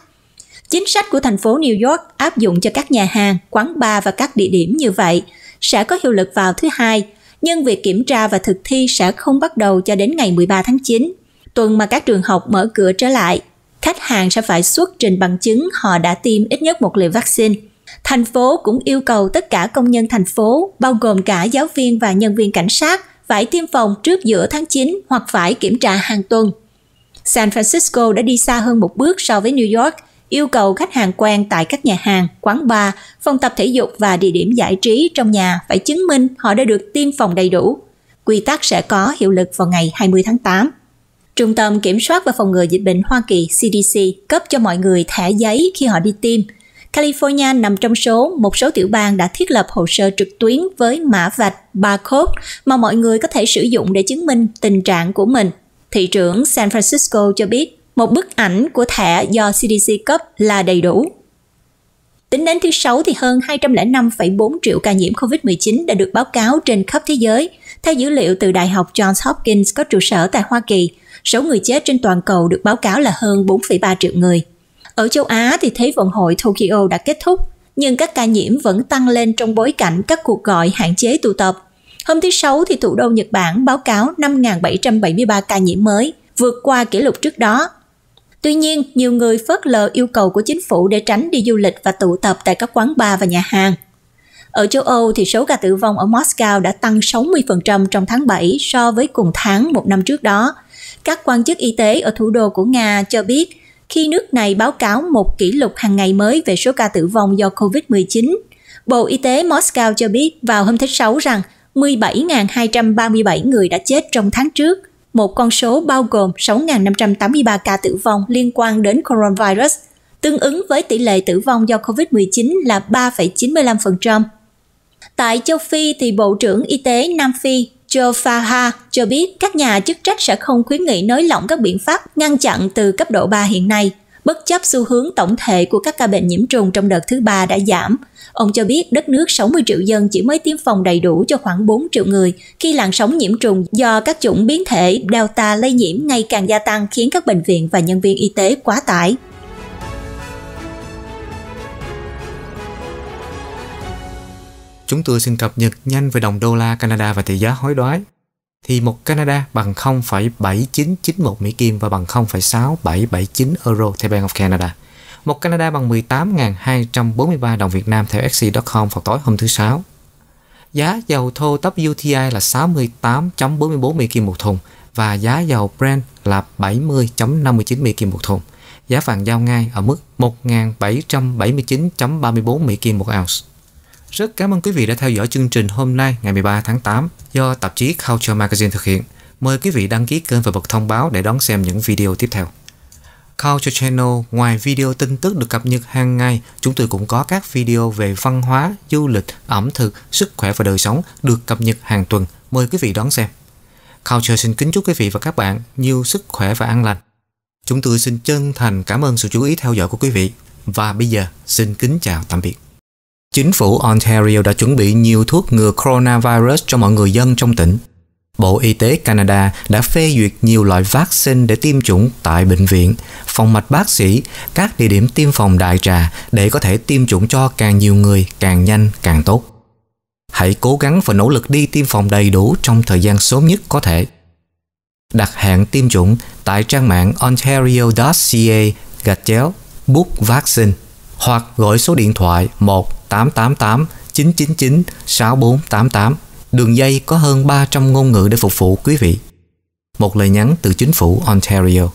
Chính sách của thành phố New York áp dụng cho các nhà hàng, quán bar và các địa điểm như vậy sẽ có hiệu lực vào thứ Hai, nhưng việc kiểm tra và thực thi sẽ không bắt đầu cho đến ngày 13 tháng 9, tuần mà các trường học mở cửa trở lại. Khách hàng sẽ phải xuất trình bằng chứng họ đã tiêm ít nhất một liều vaccine. Thành phố cũng yêu cầu tất cả công nhân thành phố, bao gồm cả giáo viên và nhân viên cảnh sát, phải tiêm phòng trước giữa tháng 9 hoặc phải kiểm tra hàng tuần. San Francisco đã đi xa hơn một bước so với New York, yêu cầu khách hàng quen tại các nhà hàng, quán bar, phòng tập thể dục và địa điểm giải trí trong nhà phải chứng minh họ đã được tiêm phòng đầy đủ. Quy tắc sẽ có hiệu lực vào ngày 20 tháng 8. Trung tâm Kiểm soát và Phòng ngừa Dịch bệnh Hoa Kỳ CDC cấp cho mọi người thẻ giấy khi họ đi tiêm. California nằm trong một số tiểu bang đã thiết lập hồ sơ trực tuyến với mã vạch barcode mà mọi người có thể sử dụng để chứng minh tình trạng của mình. Thị trưởng San Francisco cho biết một bức ảnh của thẻ do CDC cấp là đầy đủ. Tính đến thứ Sáu thì hơn 205,4 triệu ca nhiễm COVID-19 đã được báo cáo trên khắp thế giới. Theo dữ liệu từ Đại học Johns Hopkins có trụ sở tại Hoa Kỳ, số người chết trên toàn cầu được báo cáo là hơn 4,3 triệu người. Ở châu Á thì Thế vận hội Tokyo đã kết thúc, nhưng các ca nhiễm vẫn tăng lên trong bối cảnh các cuộc gọi hạn chế tụ tập. Hôm thứ Sáu thì thủ đô Nhật Bản báo cáo 5.773 ca nhiễm mới, vượt qua kỷ lục trước đó. Tuy nhiên, nhiều người phớt lờ yêu cầu của chính phủ để tránh đi du lịch và tụ tập tại các quán bar và nhà hàng. Ở châu Âu thì số ca tử vong ở Moscow đã tăng 60% trong tháng 7 so với cùng tháng một năm trước đó. Các quan chức y tế ở thủ đô của Nga cho biết khi nước này báo cáo một kỷ lục hàng ngày mới về số ca tử vong do COVID-19. Bộ Y tế Moscow cho biết vào hôm thứ Sáu rằng 17.237 người đã chết trong tháng trước, một con số bao gồm 6.583 ca tử vong liên quan đến coronavirus, tương ứng với tỷ lệ tử vong do COVID-19 là 3,95%. Tại châu Phi thì Bộ trưởng Y tế Nam Phi Joe Faha cho biết các nhà chức trách sẽ không khuyến nghị nới lỏng các biện pháp ngăn chặn từ cấp độ 3 hiện nay, bất chấp xu hướng tổng thể của các ca bệnh nhiễm trùng trong đợt thứ 3 đã giảm. Ông cho biết đất nước 60 triệu dân chỉ mới tiêm phòng đầy đủ cho khoảng 4 triệu người khi làn sóng nhiễm trùng do các chủng biến thể Delta lây nhiễm ngày càng gia tăng khiến các bệnh viện và nhân viên y tế quá tải. Chúng tôi xin cập nhật nhanh về đồng đô la Canada và tỷ giá hối đoái. Thì 1 Canada bằng 0,7991 Mỹ Kim và bằng 0,6779 euro theo Bank of Canada. 1 Canada bằng 18.243 đồng Việt Nam theo sc.com vào tối hôm thứ Sáu. Giá dầu thô WTI là 68.44 Mỹ Kim một thùng và giá dầu Brent là 70.59 Mỹ Kim một thùng. Giá vàng giao ngay ở mức 1.779.34 Mỹ Kim một ounce. Rất cảm ơn quý vị đã theo dõi chương trình hôm nay ngày 13 tháng 8 do tạp chí Culture Magazine thực hiện. Mời quý vị đăng ký kênh và bật thông báo để đón xem những video tiếp theo. Culture Channel, ngoài video tin tức được cập nhật hàng ngày, chúng tôi cũng có các video về văn hóa, du lịch, ẩm thực, sức khỏe và đời sống được cập nhật hàng tuần. Mời quý vị đón xem. Culture xin kính chúc quý vị và các bạn nhiều sức khỏe và an lành. Chúng tôi xin chân thành cảm ơn sự chú ý theo dõi của quý vị. Và bây giờ, xin kính chào tạm biệt. Chính phủ Ontario đã chuẩn bị nhiều thuốc ngừa coronavirus cho mọi người dân trong tỉnh. Bộ Y tế Canada đã phê duyệt nhiều loại vaccine để tiêm chủng tại bệnh viện, phòng mạch bác sĩ, các địa điểm tiêm phòng đại trà để có thể tiêm chủng cho càng nhiều người, càng nhanh, càng tốt. Hãy cố gắng và nỗ lực đi tiêm phòng đầy đủ trong thời gian sớm nhất có thể. Đặt hẹn tiêm chủng tại trang mạng ontario.ca/bookvaccine hoặc gọi số điện thoại 1-888-999-6488. Đường dây có hơn 300 ngôn ngữ để phục vụ quý vị. Một lời nhắn từ chính phủ Ontario.